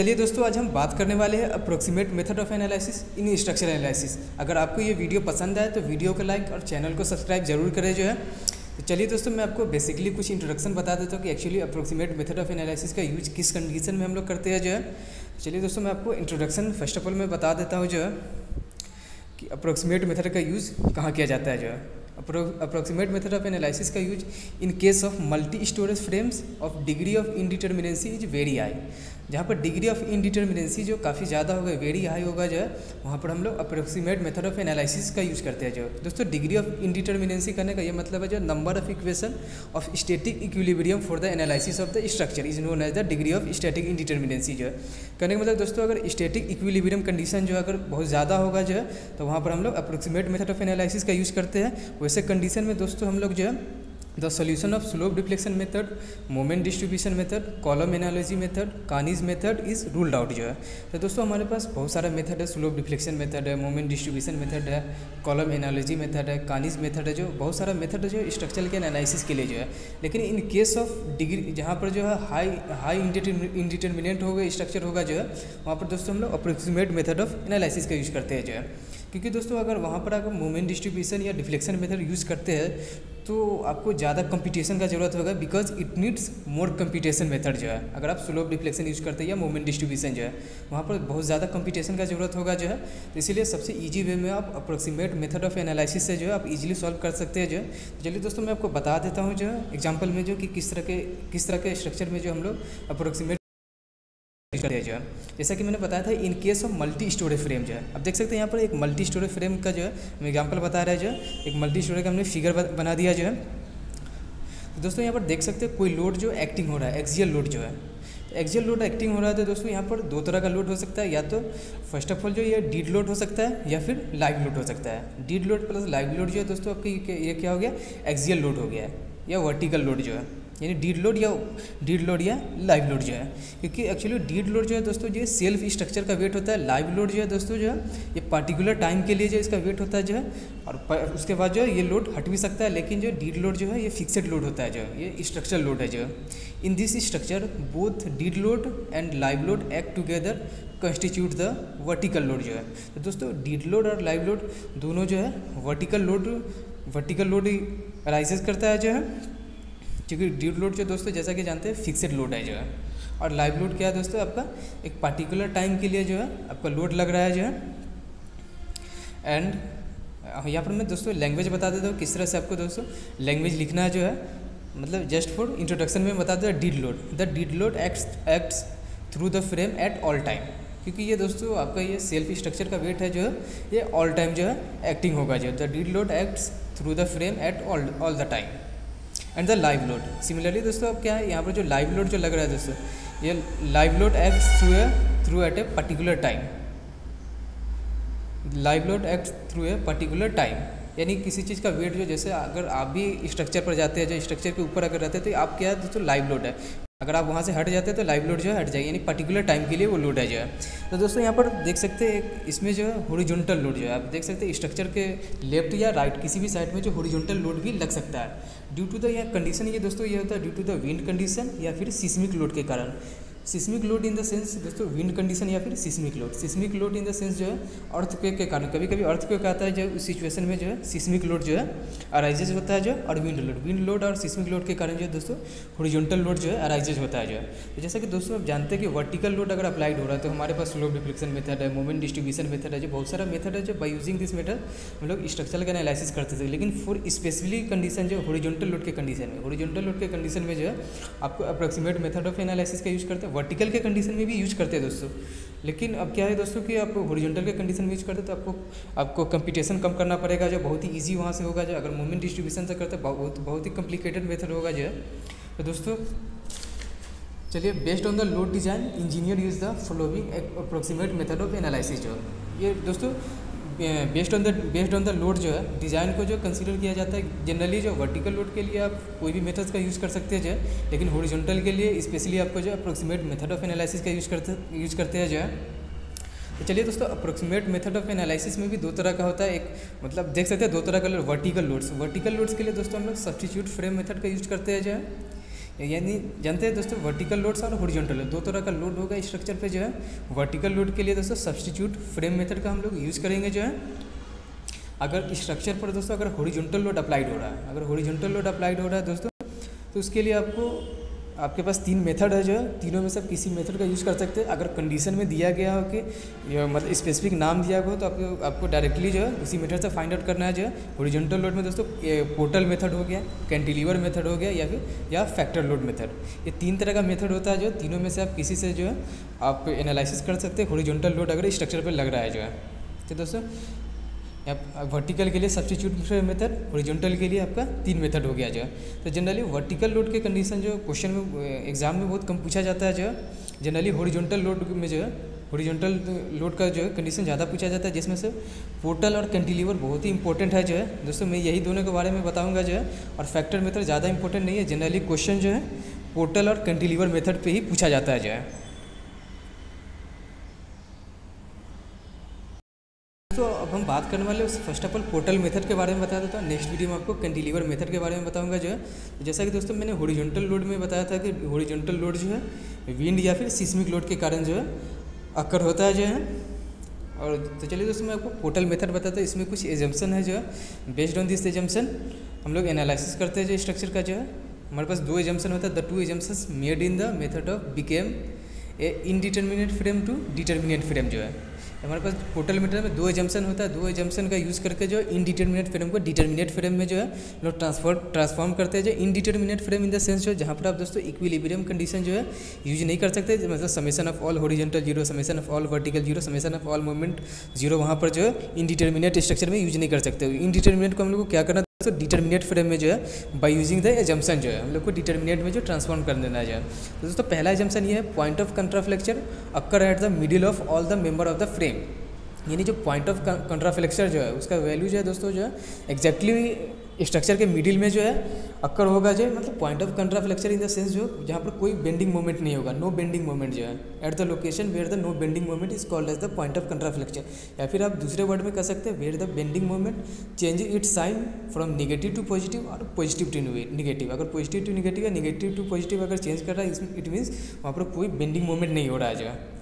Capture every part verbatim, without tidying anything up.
चलिए दोस्तों, आज हम बात करने वाले हैं approximate method of analysis in structural analysis. अगर आपको ये वीडियो पसंद आए तो वीडियो को लाइक और चैनल को सब्सक्राइब जरूर करें जो है। तो चलिए दोस्तों, मैं आपको बेसिकली कुछ इंट्रोडक्शन बता देता हूँ कि actually approximate method of analysis का यूज किस कंडीशन में हम लोग करते हैं जो है। चलिए दोस्तों, मैं आपको इंट्रोडक्शन फर्स्ट ऑफ ऑल मैं बता देता हूँ जो है कि अप्रोक्सीमेट मेथड का यूज़ कहाँ किया जाता है जो है। अप्रोक्सीमेट मेथड ऑफ एनालिसिस का use in case of multi storage frames of degree of indeterminacy is very high. जहाँ पर डिग्री ऑफ इनडिटर्मिनेंसी जो काफ़ी ज़्यादा होगा, वेरी हाई होगा जो है, वहाँ पर हम लोग अप्रोक्सीमेट मेथड ऑफ एनालिसिस का यूज़ करते हैं जो है। दोस्तों, डिग्री ऑफ इनडिटर्मिनेंसी करने का ये मतलब है जो number of equation of static equilibrium for the analysis of the structure is known as the degree of static indeterminacy जो है। कहने का मतलब दोस्तों, अगर स्टैटिक इक्विलिब्रियम कंडीशन जो है अगर बहुत ज़्यादा होगा जो है, तो वहाँ पर हम लोग अप्रोक्सीमेट मेथड ऑफ एनालिसिस का यूज़ करते हैं। वैसे कंडीशन में दोस्तों हम लोग जो है the solution of slope deflection method, moment distribution method, column analogy method, Kani's method is ruled out जो है। तो दोस्तों, हमारे पास बहुत सारा मेथड है। स्लोप डिफ्लेक्शन मेथड है, मोमेंट डिस्ट्रीब्यूशन मेथड है, कॉलम एनालॉजी मेथड है, कानीज मेथड है, जो बहुत सारा मेथड है जो स्ट्रक्चर के एनालिसिस के लिए जो है। लेकिन इन केस ऑफ डिग्री जहाँ पर जो है हाई हाई इंडिटर्मिनेंट होगा स्ट्रक्चर होगा जो है, वहाँ पर दोस्तों हम लोग अप्रोक्सीमेट मेथड ऑफ एनालिसिस का यूज़ करते हैं जो है। क्योंकि दोस्तों, अगर वहाँ पर अगर मोमेंट डिस्ट्रीब्यूशन या डिफ्लेक्शन मेथड यूज़ करते हैं तो आपको ज़्यादा कंपटीशन का जरूरत होगा, because it needs more computation method जो है। अगर आप स्लोप डिफ्लेक्शन यूज़ करते हैं या मोमेंट डिस्ट्रीब्यूशन जो है, वहाँ पर बहुत ज़्यादा कंपटीशन का जरूरत होगा जो है। तो इसीलिए सबसे इजी वे में आप अप्रोक्सीमेट मेथड ऑफ एनालिसिस से जो है आप इजीली सॉल्व कर सकते हैं जो है। तो चलिए दोस्तों, मैं आपको बता देता हूँ जो है एग्जाम्पल में जो कि किस तरह के किस तरह के स्ट्रक्चर में जो हम लोग अप्रोक्सीमेट जो है। जैसा कि मैंने बताया था, in case of multi storage frame जो है, आप देख सकते हैं यहाँ पर एक मल्टी स्टोरेज फ्रेम का जो है हम एग्जांपल बता रहे हैं जो है। एक मल्टी स्टोरेज का हमने फिगर बना दिया जो है। तो दोस्तों, यहाँ पर देख सकते हैं कोई लोड जो एक्टिंग हो रहा है, एक्सियल लोड जो है, एक्सियल लोड एक्टिंग हो रहा था। दोस्तों, यहाँ पर दो तरह का लोड हो सकता है, या तो फर्स्ट ऑफ ऑल जो ये डीड लोड हो सकता है या फिर लाइव लोड हो सकता है। Dead load plus live load जो है दोस्तों आपकी ये क्या हो गया, एक्सियल लोड हो गया या वर्टिकल लोड जो है, यानी डीड लोड या डीड लोड या लाइव लोड जो है। क्योंकि एक्चुअली डीड लोड जो है दोस्तों जो सेल्फ स्ट्रक्चर का वेट होता है, लाइव लोड जो है दोस्तों जो है ये पार्टिकुलर टाइम के लिए जो इसका वेट होता है जो है, और उसके बाद जो है ये लोड हट भी सकता है। लेकिन जो डीड लोड जो है ये फिक्सड लोड होता है जो ये स्ट्रक्चर लोड है जो। In this structure both dead load and live load act together constitute the vertical load जो है। तो दोस्तों, डीड लोड और लाइव लोड दोनों जो है vertical load vertical load raises करता है जो है। क्योंकि ड्यूड लोड जो दोस्तों जैसा कि जानते हैं फिक्सड लोड है जो है, और लाइव लोड क्या है दोस्तों आपका एक पार्टिकुलर टाइम के लिए जो है आपका लोड लग रहा है जो है। एंड यहाँ पर मैं दोस्तों लैंग्वेज बता देता हूँ किस तरह से आपको दोस्तों लैंग्वेज लिखना है जो है, मतलब जस्ट फॉर इंट्रोडक्शन में बता देता हूँ। Dead load the dead load act acts through the frame at all time, क्योंकि ये दोस्तों आपका ये सेल्फ स्ट्रक्चर का वेट है जो है, ये ऑल टाइम जो है एक्टिंग होगा जो। The dead load acts through the frame at all all the time and the live load. Similarly दोस्तों, अब क्या है यहाँ पर जो लाइव लोड जो लग रहा है दोस्तों ये live load act through a through at a particular time live load act through a particular time यानी किसी चीज़ का वेट जो, जैसे अगर आप भी स्ट्रक्चर पर जाते हैं जो स्ट्रक्चर के ऊपर अगर रहते हैं तो आप क्या है दोस्तों लाइव लोड है, अगर आप वहाँ से हट जाते हैं तो लाइव लोड जो है हट जाएगी, यानी पर्टिकुलर टाइम के लिए वो लोड है जो है। तो दोस्तों, यहाँ पर देख सकते हैं इसमें जो है हॉरिजॉन्टल लोड जो है, आप देख सकते हैं स्ट्रक्चर के लेफ्ट या राइट किसी भी साइड में जो हॉरिजॉन्टल लोड भी लग सकता है। ड्यू टू द यह कंडीशन ये दोस्तों ये होता है due to the wind condition या फिर सिस्मिक लोड के कारण। Seismic load in the sense दोस्तों विंड कंडीशन या फिर seismic load seismic load in the sense जो है अर्थक्वेक के कारण। कभी कभी अर्थक्वेक आता है जो उस सिचुएशन में जो है सिस्मिक लोड जो है अराइजेज होता है जो, और विंड लोड विंड लोड और सिस्मिक लोड के कारण जो है दोस्तों हॉरिजॉन्टल लोड जो है अराइजेज होता है जो है। तो जैसा कि दोस्तों आप जानते हैं कि वर्टिकल लोड अगर अप्लाइड हो रहा है तो हमारे पास स्लोप डिफ्लेक्शन मेथड है, मोमेंट डिस्ट्रीब्यूशन मेथड है, जो बहुत सारा मेथड है जो बाई यूजिंग दिस मेथड हम लोग स्ट्रक्चर का एनालिसिस करते थे। लेकिन फॉर स्पेसिफिकली कंडीशन जो हॉरिजॉन्टल लोड के कंडीशन में हॉरिजॉन्टल लोड के कंडीशन में जो है आपको अप्रोक्सीमेट मेथड ऑफ एनालिसिस का यूज़ करते हैं। वर्टिकल के कंडीशन में भी यूज करते हैं दोस्तों, लेकिन अब क्या है दोस्तों कि आप हॉरिजॉन्टल के कंडीशन में यूज करते हैं तो आपको आपको कंपटीशन कम करना पड़ेगा जो बहुत ही इजी वहाँ से होगा जो। अगर मोमेंट डिस्ट्रीब्यूशन से करते हैं बहुत बहुत ही कॉम्प्लिकेटेड मेथड होगा जो है। तो दोस्तों चलिए, based on the load design engineer use the following approximate method of analysis जो है। ये दोस्तों based on the based on the load जो है डिज़ाइन को जो कंसीडर किया जाता है। जनरली जो वर्टिकल लोड के लिए आप कोई भी मेथड्स का यूज़ कर सकते हैं जो है, लेकिन हॉरिजॉन्टल के लिए स्पेशली आपको जो अप्रोक्सीमेट मेथड ऑफ एनालिसिस का यूज़ करते यूज़ करते हैं जो है। तो चलिए दोस्तों, अप्रोक्सीमेट मेथड ऑफ एनालिसिस में भी दो तरह का होता है। एक मतलब देख सकते हैं दो तरह का load vertical loads vertical loads के लिए दोस्तों हम लोग सब्स्टिट्यूट फ्रेम मेथड का यूज़ करते हैं जो है। यानी जानते हैं दोस्तों वर्टिकल लोड्स और हॉरिजॉन्टल लोड, दो तरह का लोड होगा स्ट्रक्चर पे। जो है वर्टिकल लोड के लिए दोस्तों सब्स्टिट्यूट फ्रेम मेथड का हम लोग यूज़ करेंगे। जो है अगर स्ट्रक्चर पर दोस्तों अगर हॉरिजॉन्टल लोड अप्लाइड हो रहा है, अगर हॉरिजॉन्टल लोड अप्लाइड हो रहा है दोस्तों, तो उसके लिए आपको आपके पास तीन मेथड है। जो है तीनों में से आप किसी मेथड का यूज़ कर सकते हैं। अगर कंडीशन में दिया गया हो कि मतलब स्पेसिफिक नाम दिया हो, तो आपको आपको डायरेक्टली जो है उसी मेथड से फाइंड आउट करना है। जो है हॉरिजॉन्टल लोड में दोस्तों पोर्टल मेथड हो गया, कैंटिलीवर मेथड हो गया, या फिर या फैक्टर लोड मेथड, ये तीन तरह का मेथड होता है। जो तीनों में से आप किसी से जो है आप एनालिसिस कर सकते हैं हॉरिजॉन्टल लोड अगर स्ट्रक्चर पर लग रहा है। जो है तो दोस्तों वर्टिकल के लिए सब्स्टिट्यूट मेथड, हॉरिजॉन्टल के लिए आपका तीन मेथड हो गया। जो है तो जनरली वर्टिकल लोड के कंडीशन जो क्वेश्चन में एग्जाम में बहुत कम पूछा जाता है। जो है जनरली हॉरिजॉन्टल लोड में जो है हॉरिजॉन्टल लोड का जो है कंडीशन ज़्यादा पूछा जाता है, जिसमें से पोर्टल और कैंटिलीवर बहुत ही इंपॉर्टेंट है। जो है दोस्तों मैं यही दोनों के बारे में बताऊँगा। जो है और फैक्टर मेथड ज़्यादा इंपॉर्टेंट नहीं है। जनरली क्वेश्चन जो है पोर्टल और कैंटिलीवर मेथड पर ही पूछा जाता है। जो है तो अब हम बात करने वाले उस first of all portal method के बारे में बताया था। नेक्स्ट वीडियो में आपको कैंटिलीवर मेथड के बारे में बताऊंगा। जो है जैसा कि दोस्तों मैंने हॉरिजॉन्टल लोड में बताया था कि हॉरिजॉन्टल लोड जो है विंड या फिर सिस्मिक लोड के कारण जो है अक्कर होता है। जो है और तो चलिए दोस्तों मैं आपको पोर्टल मेथड बताता हूँ। इसमें कुछ एजम्पशन है। जो है बेस्ड ऑन दिस एजम्पशन हम लोग एनालिसिस करते हैं जो स्ट्रक्चर का। जो है हमारे पास दो एजम्पशन होता है। The two assumptions made in the method of became a indeterminate frame to determinate frame. जो है हमारे पास पोर्टल मेथड में दो एजम्पशन होता है। दो एजम्पशन का यूज़ करके जो इनडिटर्मिनेट फ्रेम को डिटर्मिनेट फ्रेम में जो है लोग ट्रांसफॉर ट्रांसफॉर्म करते हैं। जो indeterminate frame in the sense जो जहाँ पर आप दोस्तों इक्विलिब्रियम कंडीशन जो है यूज नहीं कर सकते, मतलब summation of all horizontal zero, summation of all vertical zero, summation of all movement zero, वहाँ पर जो है इनडिटर्मिनेट स्ट्रक्चर में यूज नहीं कर सकते। इनडिटर्मिनेट को हम लोग को क्या करना है दोस्तों, डिटर्मिनेट फ्रेम में जो है बाय यूजिंग द एजम्पशन जो है हम लोग को डिटर्मिनेट में जो ट्रांसफॉर्म कर देना है। जो है तो दोस्तों पहला एजम्पशन ये है, point of contraflexure occur at the middle of all the member of the frame. यानी जो पॉइंट ऑफ कंट्राफ्लेक्चर जो है उसका वैल्यू जो है दोस्तों जो है एक्जैक्टली स्ट्रक्चर के मिडिल में जो है अक्कर होगा। जो मतलब point of contraflexure in the sense जो जहाँ पर कोई बेंडिंग मोमेंट नहीं होगा, नो बेंडिंग मोमेंट जो है at the location where the no bending moment is called as the point of contraflexure. या फिर आप दूसरे वर्ड में कह सकते हैं where the bending moment change its sign from negative to positive और पॉजिटिव टू निगेटिव। अगर पॉजिटिव टू निगेटिव या निगेटिव टू पॉजिटिव अगर चेंज कर रहा है, इट मीन्स वहाँ पर कोई बेंडिंग मोमेंट नहीं हो रहा है। जो है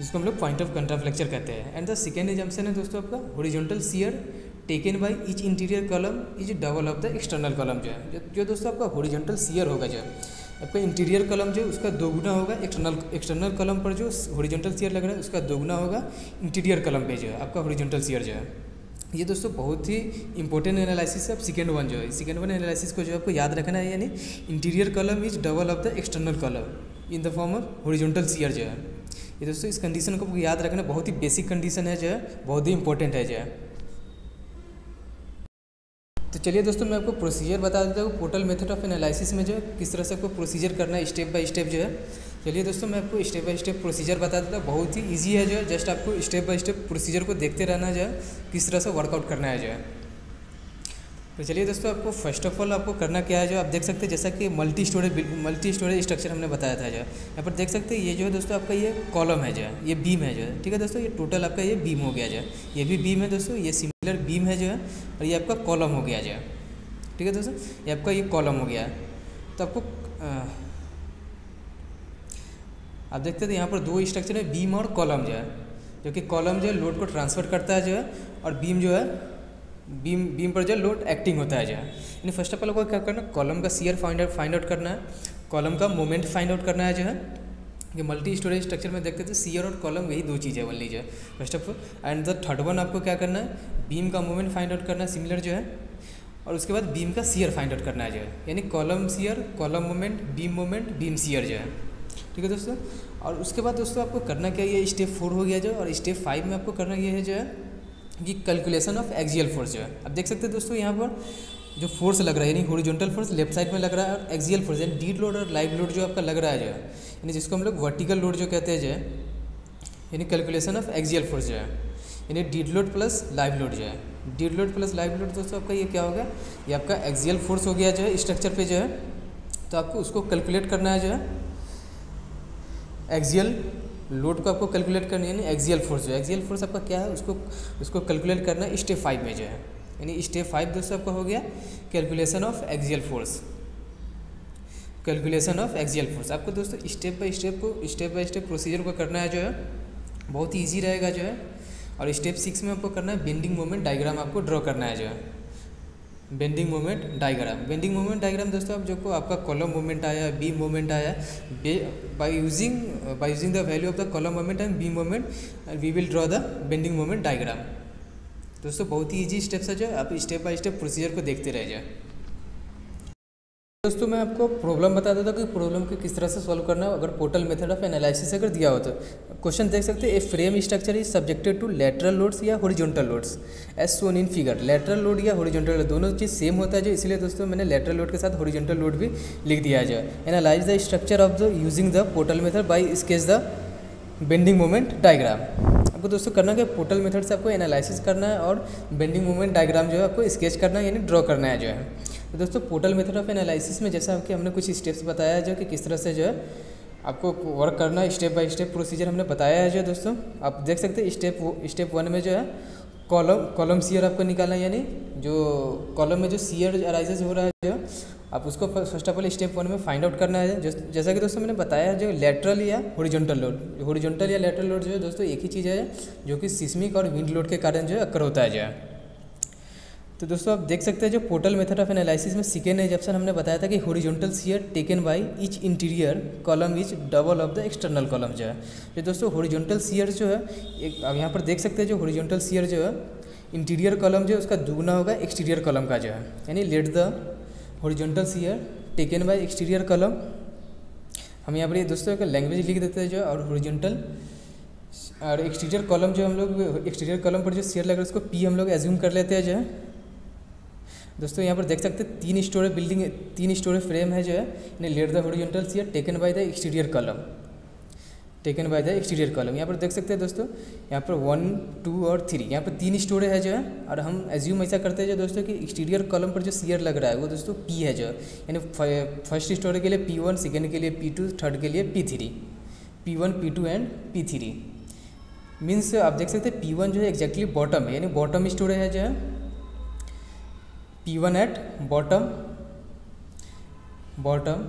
जिसको हम लोग पॉइंट ऑफ कंट्राफ्लेक्चर कहते हैं। एंड द सेकेंड एजम्पशन है दोस्तों आपका horizontal shear taken by each interior column is double of the external column. जो है जो दोस्तों आपका हॉरिजॉन्टल शियर होगा जो आपका इंटीरियर कॉलम जो उसका दोगुना होगा, एक्सटर्नल एक्सटर्नल कॉलम पर जो हॉरिजॉन्टल शियर लग रहा है उसका दोगुना होगा इंटीरियर कॉलम पे। जो है आपका हॉरिजॉन्टल शियर जो है ये दोस्तों बहुत ही इंपॉर्टेंट एनालिसिस है। अब सेकेंड वन जो है सेकेंड वन एनालिसिस को जो आपको याद रखना है, यानी interior column is double of the external column in the form of horizontal shear. जो है ये दोस्तों इस कंडीशन को याद रखना बहुत ही बेसिक कंडीशन है। जो है बहुत ही इंपॉर्टेंट है। जो है तो चलिए दोस्तों मैं आपको प्रोसीजर बता देता हूँ पोर्टल मेथड ऑफ एनालिसिस में जो किस तरह से आपको प्रोसीजर करना है स्टेप बाय स्टेप। जो है चलिए दोस्तों मैं आपको स्टेप बाय स्टेप प्रोसीजर बता देता हूँ। बहुत ही ईजी है। जो है जस्ट आपको स्टेप बाय स्टेप प्रोसीजर को देखते रहना, जो है किस तरह से वर्कआउट करना है। जो है तो चलिए दोस्तों आपको फर्स्ट ऑफ ऑल आपको करना क्या है, जो आप देख सकते हैं जैसा कि multi storage multi storage structure हमने बताया था। जो है यहाँ पर देख सकते हैं ये जो है दोस्तों आपका ये कॉलम है, जो है ये बीम है। जो है ठीक है दोस्तों ये टोटल आपका ये बीम हो गया। जो है ये भी बीम है दोस्तों, ये सिमिलर बीम है। जो है और ये आपका कॉलम हो गया। जो है ठीक है दोस्तों ये आपका ये कॉलम हो गया। तो आपको आ, आप देखते थे यहाँ पर दो स्ट्रक्चर है, बीम और कॉलम। जो है जो कि कॉलम जो है लोड को ट्रांसफर करता है। जो है और बीम जो है बीम बीम पर जो लोड एक्टिंग होता है। जो है यानी फर्स्ट ऑफ ऑल आपको क्या करना, कॉलम का shear find out find out करना है, कॉलम का मोमेंट फाइंड आउट करना है। जो है कि मल्टी स्टोरेज स्ट्रक्चर में देखते थे शियर और कॉलम यही दो चीज़ें बनली। जो है first of all and the third one आपको क्या करना है, बीम का मोमेंट फाइंड आउट करना है सिमिलर। जो है और उसके बाद बीम का शियर फाइंड आउट करना है। जो है यानी column shear, column moment, beam moment, beam shear. जो है ठीक है दोस्तों और उसके बाद दोस्तों आपको करना क्या, ये स्टेप फोर हो गया। जो और स्टेप फाइव में आपको करना ये है जो है कि कैलकुलेशन ऑफ एक्सियल फोर्स। जो है अब देख सकते हैं दोस्तों यहाँ पर जो फोर्स लग रहा है यानी हॉरिजॉन्टल फोर्स लेफ्ट साइड में लग रहा है और एक्सियल फोर्स यानी डीड लोड और लाइव लोड जो आपका लग रहा है। जो है यानी जिसको हम लोग वर्टिकल लोड जो कहते हैं। जो है यानी कैलकुलेशन ऑफ एक्सियल फोर्स। जो है यानी dead load plus live load. जो है dead load plus live load दोस्तों आपका ये क्या होगा, ये आपका एक्सियल फोर्स हो गया। जो है स्ट्रक्चर पर जो है तो आपको उसको कैलकुलेट करना है। जो है एक्सियल लोड को आपको कैलकुलेट करनी है, यानी एक्सियल फोर्स। जो है एक्सियल फोर्स आपका क्या है उसको उसको कैलकुलेट करना है स्टेप फाइव में। जो है यानी स्टेप फाइव दोस्तों आपका हो गया calculation of axial force. Calculation of axial force. आपको दोस्तों स्टेप बाय स्टेप को स्टेप बाय स्टेप प्रोसीजर को करना है, जो है बहुत ईजी रहेगा जो है। और स्टेप सिक्स में आपको करना है बेंडिंग मोमेंट डायग्राम आपको ड्रॉ करना है जो है, bending moment diagram. Bending moment diagram दोस्तों आप जो को आपका कॉलम मोमेंट आया, बीम मोमेंट आया, by using by using the value of the column moment and beam moment we will draw the bending moment diagram. दोस्तों बहुत ही ईजी स्टेप्स है जो आप स्टेप बाय स्टेप प्रोसीजर को देखते रह जाए। दोस्तों मैं आपको प्रॉब्लम बता देता हूँ कि प्रॉब्लम को किस तरह से सॉल्व करना है। अगर पोर्टल मेथड ऑफ एनालिसिस अगर दिया हो तो क्वेश्चन देख सकते हैं, a frame structure is subjected to lateral loads या horizontal loads as shown in figure. Lateral load या हॉरिजॉन्टल लोड दोनों चीज़ सेम होता है जो, इसलिए दोस्तों मैंने लेटरल लोड के साथ हॉरिजॉन्टल लोड भी लिख दिया जो। Analyse the structure of the using the portal method by sketch the bending moment diagram. आपको दोस्तों करना है पोर्टल मेथड से आपको एनालिसिस करना है और बेंडिंग मोमेंट डायग्राम जो है आपको स्केच करना है, यानी ड्रॉ करना है जो है। तो दोस्तों पोर्टल मेथड ऑफ एनालिसिस में जैसा कि हमने कुछ स्टेप्स बताया है जो कि किस तरह से जो है आपको वर्क करना है, स्टेप बाय स्टेप प्रोसीजर हमने बताया है जो। दोस्तों आप देख सकते हैं स्टेप स्टेप वन में जो है कॉलम कॉलम सीयर आपको निकालना है, यानी जो कॉलम में जो सीयर अराइजेज हो रहा है जो आप उसको first of all step one में फाइंड आउट करना है। जैसा कि दोस्तों मैंने बताया जो लेटरल या हॉरिजॉन्टल लोड, हॉरिजॉन्टल या लेटरल लोड जो है दोस्तों एक ही चीज़ है जो कि सिस्मिक और विंड लोड के कारण जो है अक्कर होता है जो है। तो दोस्तों आप देख सकते हैं जो पोर्टल मेथड ऑफ एनालिसिस में सेकेंड एग्जाम्पल हमने बताया था कि horizontal shear taken by each interior column is double of the external column जो है। तो दोस्तों हॉरिजॉन्टल सीयर जो है एक आप यहाँ पर देख सकते हैं जो हॉरिजॉन्टल सीयर जो है इंटीरियर कॉलम जो है उसका दुगना होगा एक्सटीरियर कॉलम का जो है, यानी let the horizontal shear taken by exterior column. हम यहाँ पर ये दोस्तों एक लैंग्वेज लिख देते हैं जो, और हॉरिजॉन्टल और एक्सटीरियर कॉलम जो हम लोग एक्सटीरियर कॉलम पर जो सीयर लग रहा है उसको पी हम लोग एज्यूम कर लेते हैं जो है। दोस्तों यहाँ पर देख सकते हैं तीन स्टोरी बिल्डिंग तीन स्टोरी फ्रेम है जो है, यानी let the horizontal shear taken by the exterior column taken by the exterior column. यहाँ पर देख सकते हैं दोस्तों यहाँ पर वन टू और थ्री यहाँ पर तीन स्टोरी है जो है। और हम एज्यूम ऐसा करते हैं जो दोस्तों कि एक्सटीरियर कॉलम पर जो सीयर लग रहा है वो दोस्तों पी है जो, यानी फर्स्ट स्टोरी के लिए पी वन, सेकेंड के लिए पी टू, थर्ड के लिए P three, P one P two and P three. Means आप देख सकते हैं पी वन जो है एक्जैक्टली बॉटम है, यानी बॉटम स्टोरी है जो है, P one at bottom bottom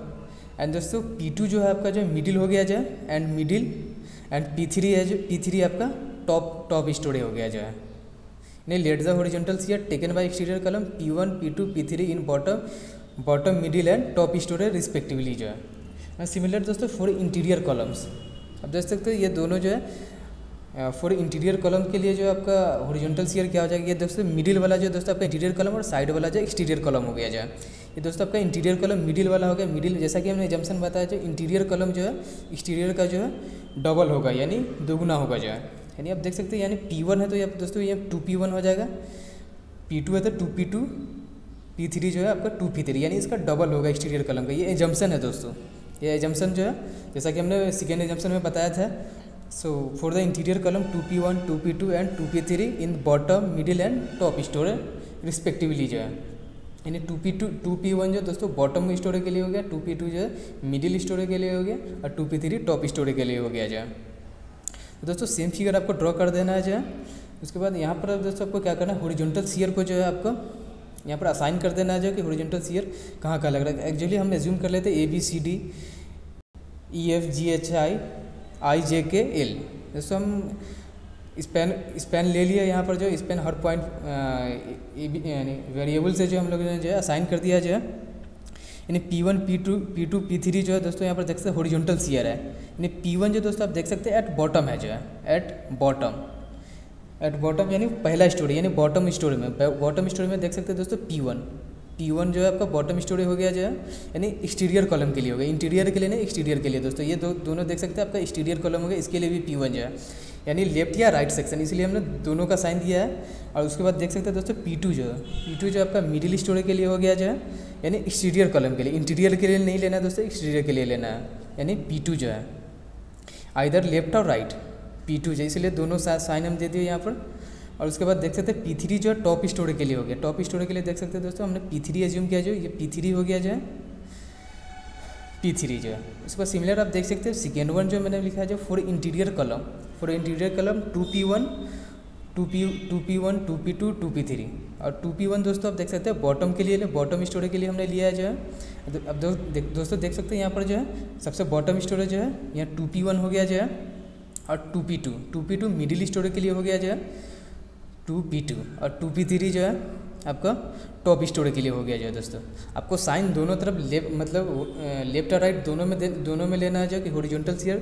and दोस्तों पी टू जो है आपका जो मिडिल हो गया जो है and middle and P three है जो पी थ्री आपका टॉप टॉप स्टोरी हो गया जो है। नहीं let the horizontal shear taken by exterior column P one P two P three in bottom bottom middle and top storey respectively जो है। एंड सिमिलर दोस्तों फॉर इंटीरियर कॉलम्स आप देख सकते हो ये दोनों जो है फॉर इंटीरियर कॉलम के लिए जो आपका हॉरिजॉन्टल सीयर क्या हो जाएगा, ये दोस्तों मिडिल वाला जो दोस्तों आपका इंटीरियर कॉलम और साइड वाला जो एक्सटीरियर कॉलम हो गया जो है। ये दोस्तों आपका इंटीरियर कॉलम मिडिल वाला हो गया, मिडिल जैसा कि हमने एग्जाम्पल बताया जो इंटीरियर कॉलम जो है एक्सटीरियर का जो है डबल होगा, यानी दोगुना होगा जो है। यानी आप देख सकते हैं यानी पी वन है तो ये दोस्तों ये टू पी वन हो जाएगा, पी टू है तो two P two, P three जो है आपका टू पी थ्री, यानी इसका डबल होगा एक्सटीरियर कॉलम का। ये एग्जाम्पल है दोस्तों, ये एग्जाम्पल जो है जैसा कि हमने सेकेंड एग्जाम्पल में बताया था। So for the interior column two P one two P two and two P three in bottom middle and top storey respectively जो है, यानी two P two two P one जो दोस्तों बॉटम स्टोरे के लिए हो गया, टू पी टू जो है मिडिल स्टोरे के लिए हो गया और two P three top storey के लिए हो गया जो है। तो दोस्तों सेम फिगर आपको ड्रॉ कर देना है जो है। उसके बाद यहाँ पर दोस्तों आपको क्या करना है, हॉरिजॉन्टल सीयर को जो है आपको यहाँ पर असाइन कर देना है जो कि हॉरिजॉन्टल सीयर कहाँ कहाँ लग रहा है। एक्चुअली हम एज्यूम कर लेते हैं A B C D E F G H I I J K L. दोस्तों हम स्पेन स्पेन ले लिया यहाँ पर जो स्पेन हर पॉइंट यानी वेरिएबल से जो हम लोग ने जो है असाइन कर दिया जो है, यानी P one P two P two P three जो है दोस्तों यहाँ पर देख सकते हैं हॉरिजॉन्टल सीयर है, यानी पी वन जो दोस्तों आप देख सकते हैं एट बॉटम है जो है, एट बॉटम एट बॉटम यानी पहला स्टोरी, यानी बॉटम स्टोरी में बॉटम स्टोरी में देख सकते हैं दोस्तों पी वन पी वन जो है आपका बॉटम स्टोरी हो गया जो है, यानी एक्सटीरियर कॉलम के लिए हो गया, इंटीरियर के लिए नहीं एक्सटीरियर के लिए दोस्तों ये दो दोनों देख सकते हैं आपका एक्सटीरियर कॉलम हो गया, इसके लिए भी पी वन जो है यानी लेफ्ट या राइट सेक्शन, इसलिए हमने दोनों का साइन दिया है। और उसके बाद देख सकते हैं दोस्तों पी टू जो है पी टू जो आपका मिडिल स्टोरी के लिए हो गया जो है, यानी एक्सटीरियर कॉलम के लिए, इंटीरियर के लिए नहीं लेना है दोस्तों, एक्सटीरियर के लिए लेना है, यानी पी टू जो है आइदर लेफ्ट और राइट पी टू जो है, इसलिए दोनों साइन हम दे दिए यहाँ पर। और उसके बाद देख सकते हैं पी थ्री जो है टॉप स्टोरी के लिए हो गया, टॉप स्टोरी के लिए देख सकते हैं दोस्तों हमने पी थ्री एज्यूम किया जो, ये पी थ्री हो गया जो है, पी थ्री जो है। उसके बाद सिमिलर आप देख सकते हैं सेकेंड वन जो मैंने लिखा है जो for interior column, for interior column two P one two P two P one two P two two P three और टू पी वन दोस्तों आप देख सकते हैं बॉटम के लिए, बॉटम स्टोरी के लिए हमने लिया है जो है, अब दो, देख, दोस्तों देख सकते हैं यहाँ पर जो है सबसे बॉटम स्टोरेज जो है यहाँ टू पी वन हो गया जो है और two P two two P two middle storage के लिए हो गया जो है टू पी टू और टू पी थ्री जो है आपका टॉप स्टोरेज के लिए हो गया जो है। दोस्तों आपको साइन दोनों तरफ लेफ्ट मतलब लेफ्ट और राइट दोनों में दोनों में लेना है जो कि हॉरिजॉन्टल शेयर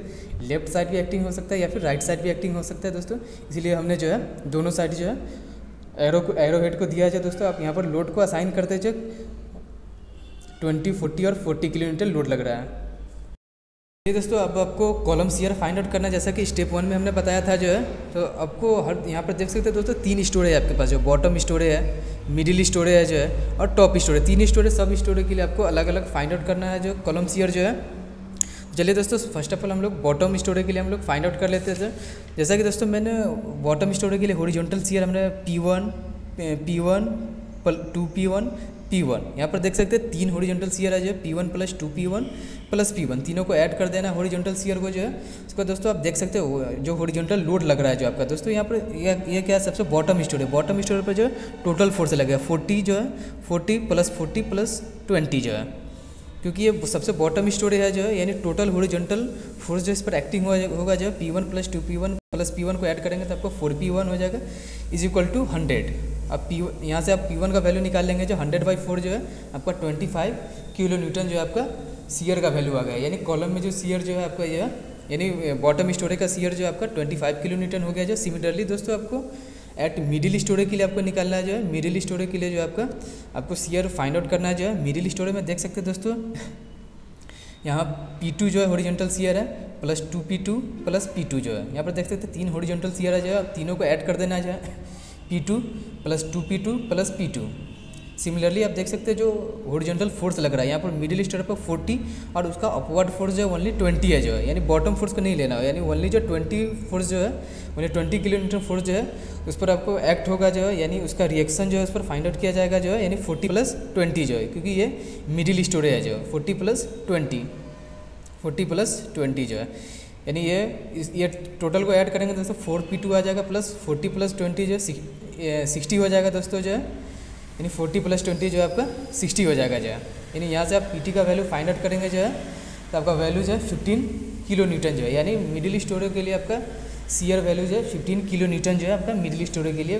लेफ्ट साइड भी एक्टिंग हो सकता है या फिर राइट साइड भी एक्टिंग हो सकता है दोस्तों, इसीलिए हमने जो है दोनों साइड जो है एरो को एरो हेड को दिया है। दोस्तों आप यहाँ पर लोड को असाइन करते जो ट्वेंटी फोर्टी और फोर्टी किलोमीटर लोड लग रहा है। ये दोस्तों अब आपको कॉलम शेयर फाइंड आउट करना है जैसा कि स्टेप वन में हमने बताया था जो है, तो आपको हर यहाँ पर देख सकते हैं दोस्तों तीन स्टोरेज है आपके पास, जो बॉटम स्टोरेज है, मिडिल स्टोरेज है जो है और टॉप स्टोरेज, तीन स्टोरेज सब स्टोरेज के लिए आपको अलग अलग फाइंड आउट करना है जो कॉलम शेयर जो है। चलिए दोस्तों फर्स्ट ऑफ ऑल हम लोग बॉटम स्टोरेज के लिए हम लोग फाइंड आउट कर लेते हैं सर। जैसा कि दोस्तों मैंने बॉटम स्टोरेज के लिए हॉरिजॉन्टल शेयर हमने P one P one two P one P one यहाँ पर देख सकते हैं तीन हॉरिजॉन्टल शेयर है जो P one plus two P one plus P one तीनों को ऐड कर देना हॉरिजॉन्टल शेयर को जो है। उसके बाद दोस्तों आप देख सकते हो जो हॉरिजॉन्टल लोड लग रहा है जो आपका दोस्तों यहाँ पर ये यह क्या है सबसे बॉटम स्टोरेज, बॉटम स्टोरेज पर जो है टोटल फोर्स लगेगा फोर्टी जो है forty plus forty plus twenty जो है, क्योंकि ये सबसे बॉटम स्टोरेज है जो है यानी टोटल हॉरिजॉन्टल फोर्स जो इस पर एक्टिंग होगा जो P one plus two P one plus P one को ऐड करेंगे तो आपको फोर पी वन हो जाएगा इज इक्वल टू हंड्रेड। अब पी यहाँ से आप पी वन का वैल्यू निकाल लेंगे जो हंड्रेड बाई फोर जो है आपका ट्वेंटी फाइव किलो न्यूटन जो है आपका शेयर का वैल्यू आ गया, यानी कॉलम में जो शेयर जो है आपका यह यानी बॉटम स्टोरेज का शेयर जो है आपका ट्वेंटी फाइव किलो न्यूटन हो गया जो। सिमिलरली दोस्तों आपको एट मिडिल स्टोरेज के लिए आपको निकालना है जो है, मिडिल स्टोरेज के लिए जो आपका आपको शेयर फाइंड आउट करना है जो है। मिडिल स्टोरेज में देख सकते हैं दोस्तों यहाँ P टू जो है हॉरिजॉन्टल शेयर है plus two P two plus P two जो है, यहाँ पर देख सकते हैं तीन हॉरिजॉन्टल शेयर है जो है, तीनों को ऐड कर देना है जो है P two plus two P two plus P two. Similarly आप देख सकते हैं जो हॉरिजॉन्टल फोर्स लग रहा है यहाँ पर मिडिल स्टोरेज पर फोर्टी और उसका अपवर्ड फोर्स जो है ओनली ट्वेंटी है जो है, यानी बॉटम फोर्स को नहीं लेना है, यानी ओनली जो ट्वेंटी फोर्स जो है ओनली ट्वेंटी किलोमीटर फोर्स जो है उस पर आपको एक्ट होगा जो है, यानी उसका रिएक्शन जो है उस पर फाइंड आउट किया जाएगा जो है, यानी फोर्टी प्लस ट्वेंटी जो है, क्योंकि ये मिडिल स्टोरेज है जो है forty plus twenty forty plus twenty जो है, यानी ये ये टोटल को ऐड करेंगे दोस्तों फोर पी टू आ जाएगा प्लस फोर्टी प्लस ट्वेंटी जो है सिक्सटी हो जाएगा दोस्तों जो है, यानी फोर्टी प्लस ट्वेंटी जो है आपका सिक्सटी हो जाएगा जो है। यानी यहाँ से आप पीटी का वैल्यू फाइंड आउट करेंगे जो है तो आपका वैल्यू जो है फिफ्टीन किलो न्यूटन जो है, यानी मिडिल स्टोरेज के लिए आपका शेयर वैल्यू जो है फिफ्टीन किलो न्यूटन जो है आपका मिडिल स्टोरेज के लिए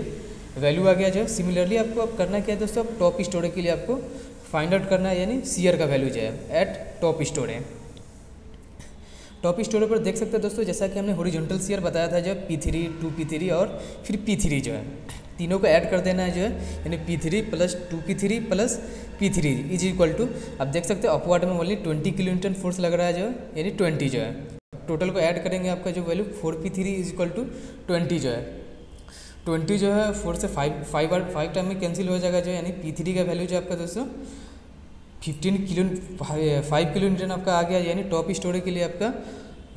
वैल्यू आ गया जो है। सिमिलरली आपको अब करना क्या है दोस्तों, आप टॉप स्टोरेज के लिए आपको फाइंड आउट करना है यानी शेयर का वैल्यू जो है at top storage. Top storage पर देख सकते हैं दोस्तों जैसा कि हमने हॉरिजॉन्टल शेयर बताया था जो P three two P three और फिर पी थ्री जो है तीनों को ऐड कर देना है जो है, यानी P three plus two P three plus P three is equal to आप देख सकते हो अपवर्ड में only twenty kilo newton force लग रहा है जो है, यानी ट्वेंटी जो है टोटल को ऐड करेंगे आपका जो value four P three is equal to twenty जो है, ट्वेंटी जो है फोर से फाइव फाइव और फाइव टाइम में कैंसिल हो जाएगा जो है, यानी पी थ्री का वैल्यू जो आपका दोस्तों fifteen kilo five kilo newton आपका आ गया, यानी टॉप स्टोरेज के लिए आपका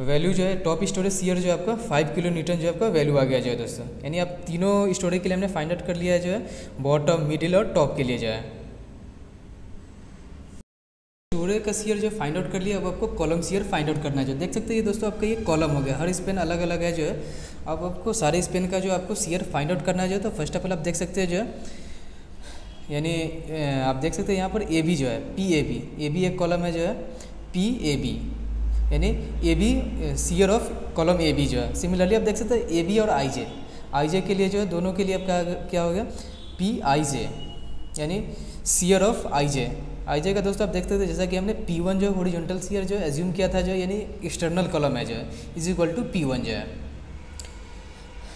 वैल्यू जो है टॉप स्टोरेज शेयर जो है आपका फाइव किलो न्यूटन जो है आपका वैल्यू आ गया जो है दोस्तों। यानी आप तीनों स्टोरेज के लिए हमने फाइंड आउट कर लिया है जो है बॉटम मिडिल और टॉप के लिए जो है। स्टोरेज का शेयर जो फाइंड आउट कर लिया, अब आपको कॉलम शेयर फाइंड आउट करना है जो देख सकते हैं ये दोस्तों आपका ये कॉलम हो गया, हर स्पेन अलग अलग है जो है। अब आपको सारे स्पेन का जो आपको शेयर फाइंड आउट करना है जो, तो फर्स्ट ऑफ ऑल आप देख सकते हैं जो है यानी आप देख सकते हैं यहाँ पर ए बी जो है P A B A B एक कॉलम है जो है पी ए बी यानी A B shear of column A B जो है। सिमिलरली आप देख सकते हैं ए बी और आई जे आई जे के लिए जो है दोनों के लिए आपका क्या हो गया पी आई जे यानी shear of I J I J का दोस्तों आप देखते थे जैसा कि हमने पी वन जो है हॉरिजॉन्टल शेयर जो है एज्यूम किया था जो है यानी एक्सटर्नल कॉलम है जो है is equal to P one जो है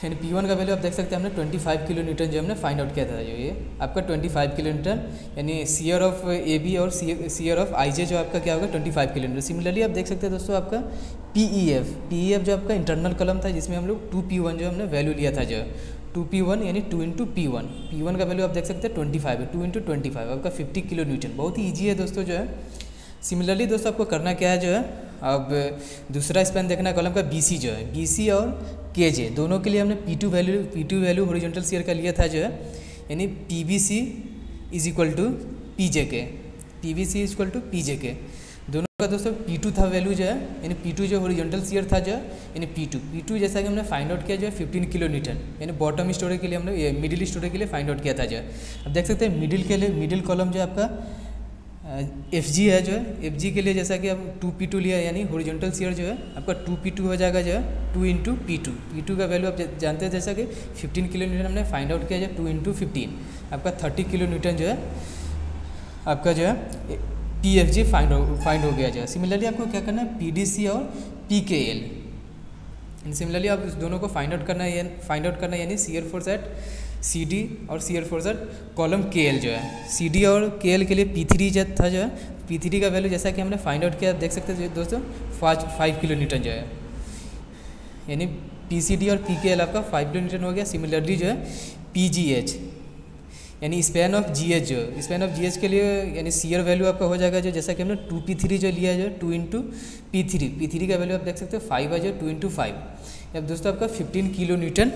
यानी पी वन का वैल्यू आप देख सकते हैं हमने ट्वेंटी फाइव किलो न्यूटन जो हमने फाइंड आउट किया था जो ये आपका ट्वेंटी फाइव किलो न्यूटन यानी शेयर ऑफ ए बी और शेयर ऑफ आई जे जो आपका क्या होगा twenty five kilo newton. Similarly आप देख सकते हैं दोस्तों आपका P E F P E F जो आपका इंटरनल कॉलम था जिसमें हम लोग टू पी वन जो हमने वैल्यू लिया था जो टू पी वन यानी two into P one P one का वैल्यू आप देख सकते हैं ट्वेंटी फाइव है टू इंटू ट्वेंटी फाइव आपका फिफ्टी किलो न्यूटन बहुत ही ईजी है दोस्तों जो है। सिमिलरली दोस्तों आपको करना क्या है जो है अब दूसरा स्पेन देखना है कॉलम का बी सी जो है बी सी और के जे दोनों के लिए हमने P two value P two value horizontal shear का लिया था जो है यानी P B C is equal to P J K P B C is equal to P J K दोनों का दोस्तों पी टू था वैल्यू जो है यानी पी टू जो हॉरिजॉन्टल शेयर था जो है यानी पी टू पी टू जैसा कि हमने फाइंड आउट किया जो है फिफ्टीन किलो न्यूटन यानी बॉटम स्टोरेज के लिए हमने मिडिल स्टोरेज के लिए फाइंड आउट किया था जो है। अब देख सकते हैं मिडिल के लिए मिडिल कॉलम जो है आपका एफ जी है जो है, एफ जी के लिए जैसा कि अब टू पी टू लिया यानी हॉरिजॉन्टल शेयर जो है आपका टू पी टू हो जाएगा जो है two into P two P two का वैल्यू आप जानते हैं जैसा कि फिफ्टीन किलो न्यूटन हमने फाइंड आउट किया जो टू इंटू फिफ्टीन आपका थर्टी किलो न्यूटन जो है आपका जो है P F G find find हो गया जो है। सिमिलरली आपको क्या करना है पी डी सी और P K L and similarly आप उस दोनों को फाइंड आउट करना है फाइंड आउट करना है यानी shear force at C D और shear force at column K L जो है। सी डी और के एल के लिए पी थ्री जो था जो है पी थ्री का वैल्यू जैसा कि हमने फाइंड आउट किया देख सकते हैं दोस्तों पाँच फाइव किलो न्यूटन जो है यानी पी सी डी और पी के एल आपका फाइव किलो न्यूटन हो गया। सिमिलरली जो है पी जी एच यानी स्पैन ऑफ जी एच जो स्पैन ऑफ जी एच के लिए यानी सीयर वैल्यू आपका हो जाएगा जो जैसा कि हमने टू पी थ्री जो लिया जो two into P three P three का वैल्यू आप देख सकते हो फाइव है जो टू इंटू फाइव अब दोस्तों आपका फिफ्टीन किलो न्यूटन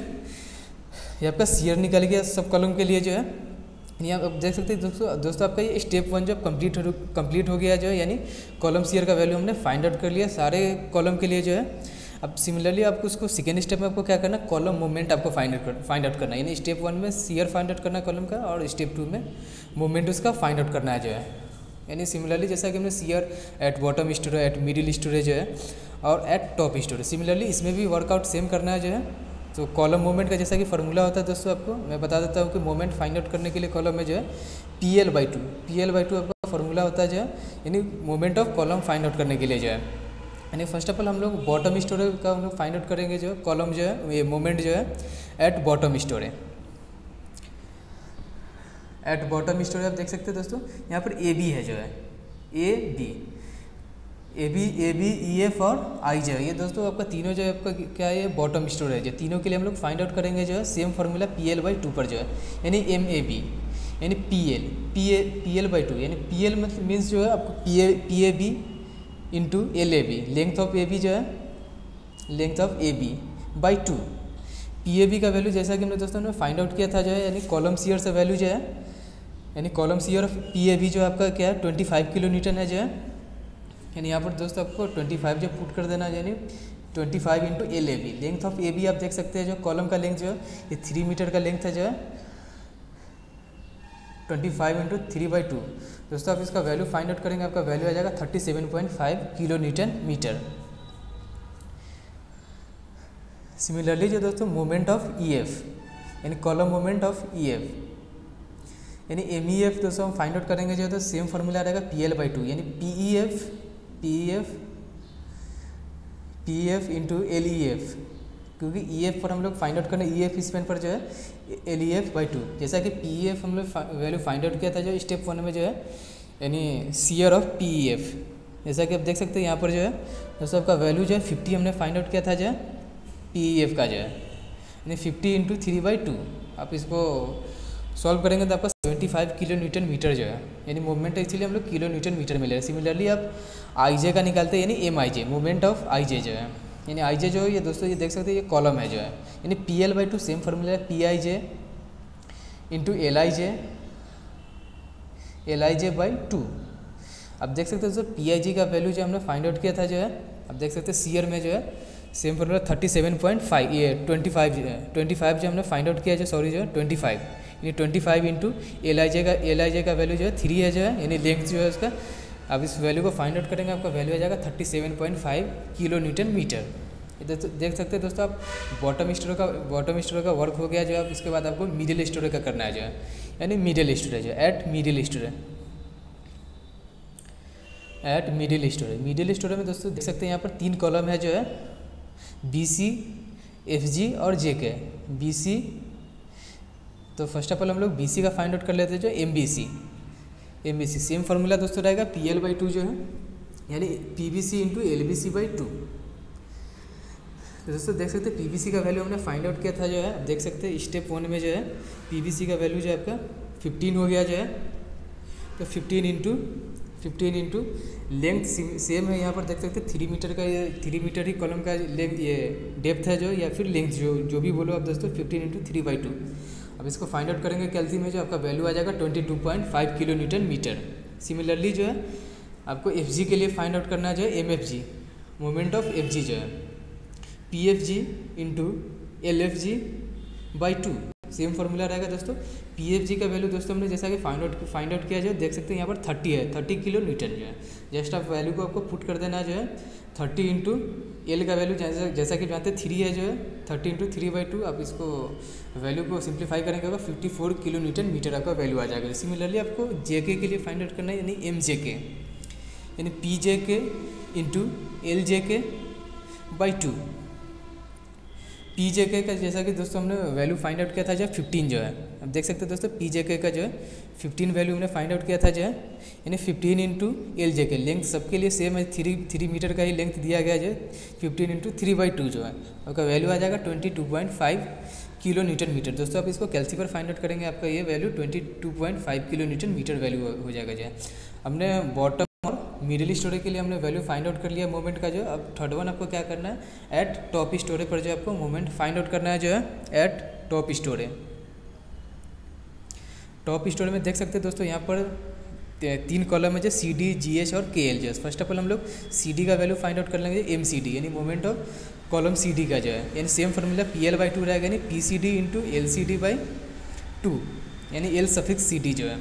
ये आपका सीयर निकल गया सब कॉलम के लिए जो है। यानी आप देख सकते हैं दोस्तों दोस्तों आपका ये स्टेप वन जो कंप्लीट हो कंप्लीट हो गया जो है यानी कॉलम सीयर का वैल्यू हमने फाइंड आउट कर लिया सारे कॉलम के लिए जो है। अब सिमिलरली आपको उसको सेकेंड स्टेप में आपको क्या करना है कॉलम मोमेंट आपको फाइंड आउट कर फाइंड आउट करना है यानी स्टेप वन में सीयर फाइंड आउट करना है कॉलम का और स्टेप टू में मोमेंट उसका फाइंड आउट करना है जो है। यानी सिमिलरली जैसा कि हमने shear at bottom storage at middle storage जो है और एट टॉप स्टोरेज सिमिलरली इसमें भी वर्कआउट सेम करना है जो है। तो कॉलम मोमेंट का जैसा कि फार्मूला होता है दोस्तों आपको मैं बता देता हूँ कि मोमेंट फाइंड आउट करने के लिए कॉलम में जो है P L by two P L by two आपका फार्मूला होता है जो है यानी moment of column find out करने के लिए जो है। यानी फर्स्ट ऑफ ऑल हम लोग बॉटम स्टोरेज का हम लोग फाइंड आउट करेंगे जो कॉलम जो है ये मोमेंट जो है at bottom storage at bottom storage आप देख सकते हैं दोस्तों यहाँ पर ए बी है जो है A B A B A B E F और आई जो है ये दोस्तों आपका तीनों जो है आपका क्या है बॉटम स्टोरेज है तीनों के लिए हम लोग फाइंड आउट करेंगे जो है same formula P L by two पर जो है यानी एम ए बी यानी P L P A P L by two यानी पी एल मतलब मीन्स जो है आपको P A P A B into L A B length of A B जो है length of A B by two P A B का value जैसा कि हमने दोस्तों ने फाइंड आउट किया था जो है यानी कॉलम सीयर से वैल्यू जो है यानी column shear of P A B जो आपका क्या है ट्वेंटी फाइव किलो न्यूटन है जो है यानी यहाँ पर दोस्तों आपको ट्वेंटी फाइव जो पुट कर देना है यानी twenty five into L A B length of A B आप देख सकते हैं जो कॉलम का लेंथ जो है ये थ्री मीटर का लेंथ है जो है twenty five into three by two दोस्तों आप इसका वैल्यू फाइंड आउट करेंगे आपका वैल्यू आ जाएगा thirty seven point five kilo newton metre. Similarly जो दोस्तों मोमेंट ऑफ ई एफ यानी column moment of E F यानी एम ई एफ दोस्तों हम फाइंड आउट करेंगे जो तो सेम फार्मूला रहेगा पी एल बाई टू यानी P E F P E F P E F into L E F क्योंकि ई एफ पर हम लोग फाइंड आउट करना ई एफ स्पैन पर जो है L E F by two जैसा कि पी ई एफ हम लोग वैल्यू फाइंड आउट किया था जो स्टेप वन में जो है यानी shear of P E F जैसा कि आप देख सकते हैं यहाँ पर जो है दोस्तों आपका वैल्यू जो है फिफ्टी हमने फाइंड आउट किया था जो है पी ई एफ का जो है यानी fifty into three by two आप इसको सॉल्व करेंगे तो आपका seventy five kilo newton metre जो है यानी मूवमेंट एक्चुअली हम लोग किलो न्यूटन मीटर मिलेगा। सिमिलरली आप आई जे का निकालते हैं यानी M I J movement of I J जो है यानी आई जे जो है ये दोस्तों ये देख सकते हैं ये कॉलम है जो है यानी P L by two same formula है P I J into L I J L I J by two आप देख सकते हैं दोस्तों पी आई जी का वैल्यू जो हमने फाइंड आउट किया था जो है आप देख सकते हैं सीयर में जो है same formula thirty seven point five ये ट्वेंटी फाइव जो है ट्वेंटी फाइव जो हमने फाइंड आउट किया जो सॉरी जो है ट्वेंटी फाइव यानी twenty five into L I J का एल आई जे का वैल्यू जो है थ्री है जो है यानी लेंथ जो है उसका अब इस वैल्यू को फाइंड आउट करेंगे आपका वैल्यू आ जाएगा thirty seven point five kilo newton metre. ये देख सकते हैं दोस्तों आप बॉटम स्टोरेज का बॉटम स्टोरेज का वर्क हो गया जो है इसके बाद आपको मिडिल स्टोरेज का करना है जो है यानी मिडिल स्टोरेज है at middle storage at middle storage middle storage में दोस्तों देख सकते हैं यहाँ पर तीन कॉलम है जो है बी सी एफ जी और जे के बी सी तो फर्स्ट ऑफ ऑल हम लोग बी सी का फाइंड आउट कर लेते हैं जो M B C M B C same formula दोस्तों रहेगा पी एल बाई टू जो है यानी P B C into L B C by two दोस्तों देख सकते हैं पी बी सी का वैल्यू हमने फाइंड आउट किया था जो है आप देख सकते हैं स्टेप वन में जो है पी बी सी का वैल्यू जो है आपका फिफ्टीन हो गया जो है तो fifteen into fifteen into length same है यहाँ पर देख सकते हैं थ्री मीटर का ये थ्री मीटर ही कॉलम का लेंथ ये डेप्थ है जो या फिर लेंथ जो जो भी बोलो आप दोस्तों fifteen into three by two अब इसको फाइंड आउट करेंगे कैलसी में जो आपका वैल्यू आ जाएगा twenty two point five kilo newton metre. Similarly जो है आपको एफ जी के लिए फाइंड आउट करना है जो है M F G moment of F G जो है P F G into L F G by two same formula रहेगा दोस्तों। पीएफजी का वैल्यू दोस्तों हमने जैसा कि फाइंड आउट फाइंड आउट किया जाए, देख सकते हैं यहाँ पर थर्टी है, थर्टी किलो न्यूटन जो है। जस्ट आप वैल्यू को आपको पुट कर देना जो है थर्टी इंटू एल का वैल्यू जैसा जैसा कि जानते हैं थ्री है जो है, thirty into three by two. आप इसको वैल्यू को सिंप्लीफाई करेंगे होगा fifty four kilo newton metre आपका वैल्यू आ जाएगा। सिमिलरली आपको जेके के लिए फाइंड आउट करना है, यानी एम जे के यानी पी जे के इंटू एल जे के by two. P J K का जैसा कि दोस्तों हमने वैल्यू फाइंड आउट किया था जो है फिफ्टीन जो है। आप देख सकते हैं दोस्तों पी जे के का जो है फिफ्टीन वैल्यू हमने फाइंड आउट किया था जो है, यानी फिफ्टीन इंटू एल जे के। लेंथ सबके लिए सेम है, थ्री थ्री मीटर का ही लेंथ दिया गया जो है, fifteen into three by two जो है आपका वैल्यू आ जाएगा twenty two point five kilo newton metre. दोस्तों आप इसको कैल्सीफर फाइंड आउट करेंगे, आपका ये value twenty two point five kilo newton metre value हो जाएगा जो है। हमने बॉटम मिडिल स्टोरी के लिए हमने वैल्यू फाइंड आउट कर लिया मोमेंट का जो। अब थर्ड वन आपको क्या करना है, एट टॉप स्टोरी पर जो आपको मोमेंट फाइंड आउट करना है जो है at top storey. Top storey में देख सकते हैं दोस्तों यहाँ पर तीन कॉलम है जो सी डी, जी एच और के एल जो है। फर्स्ट ऑफ ऑल हम लोग सी डी का वैल्यू फाइंड आउट कर लेंगे एम सी डी, यानी moment of column C D का जो है। यानी same formula P L by two रहेगा, यानी P C D into L C D by two, यानी एल सफिक्स सी डी जो है।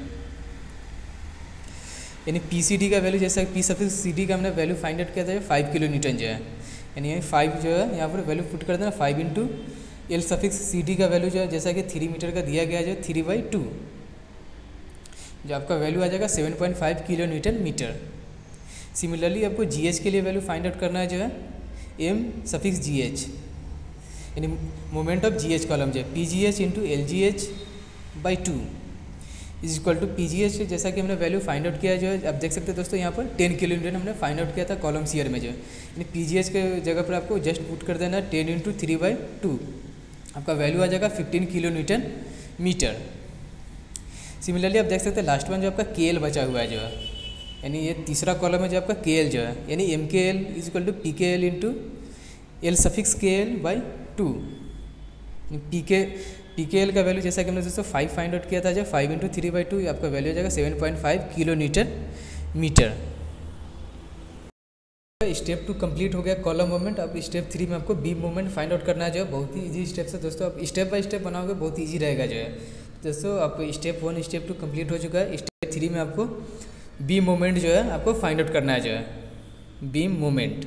यानी पी सी डी का वैल्यू जैसा पी सफिक्स सी डी का हमने वैल्यू फाइंड आउट किया था फाइव किलो न्यूटन जो है, यानी फाइव जो है यहाँ पर वैल्यू पुट कर देना five into L suffix C D का वैल्यू जो है जैसा कि थ्री मीटर का दिया गया जो है थ्री बाई टू, जो आपका वैल्यू आ जाएगा seven point five kilo newton metre. Similarly आपको जी एच के लिए वैल्यू फाइंड आउट करना है जो है एम सफिक्स जी एच, यानी moment of G H column जो है P G H into L G H by two is equal to P G H जैसा कि हमने वैल्यू फाइंड आउट किया जो है। आप देख सकते हैं दोस्तों यहाँ पर टेन किलो न्यूटन हमने फाइंड आउट किया था कॉलम सीयर में जो है, यानी पी जी एच के जगह पर आपको जस्ट पुट कर देना ten into three by two, आपका वैल्यू आ जाएगा fifteen kilo newton metre. Similarly आप देख सकते हैं लास्ट वन जो आपका के एल बचा हुआ है जो है, यानी ये तीसरा कॉलम है जो आपका के एल जो है, यानी M K L is equal to P K L into L suffix K L by two. P K P K L का वैल्यू जैसा कि हमने दोस्तों फाइव फाइंड आउट किया था जो five into three by two, आपका वैल्यू हो जाएगा seven point five kilo newton metre. Step two complete हो गया कॉलम मोमेंट। अब स्टेप थ्री में आपको बीम मोमेंट फाइंड आउट करना है जो है। बहुत ही ईजी स्टेप से दोस्तों, आप स्टेप बाई स्टेप बनाओगे बहुत ईजी रहेगा जो है। दोस्तों आप step one step two complete हो चुका है। स्टेप थ्री में आपको बीम मोमेंट जो है आपको फाइंड आउट करना है जो है, बीम मोमेंट।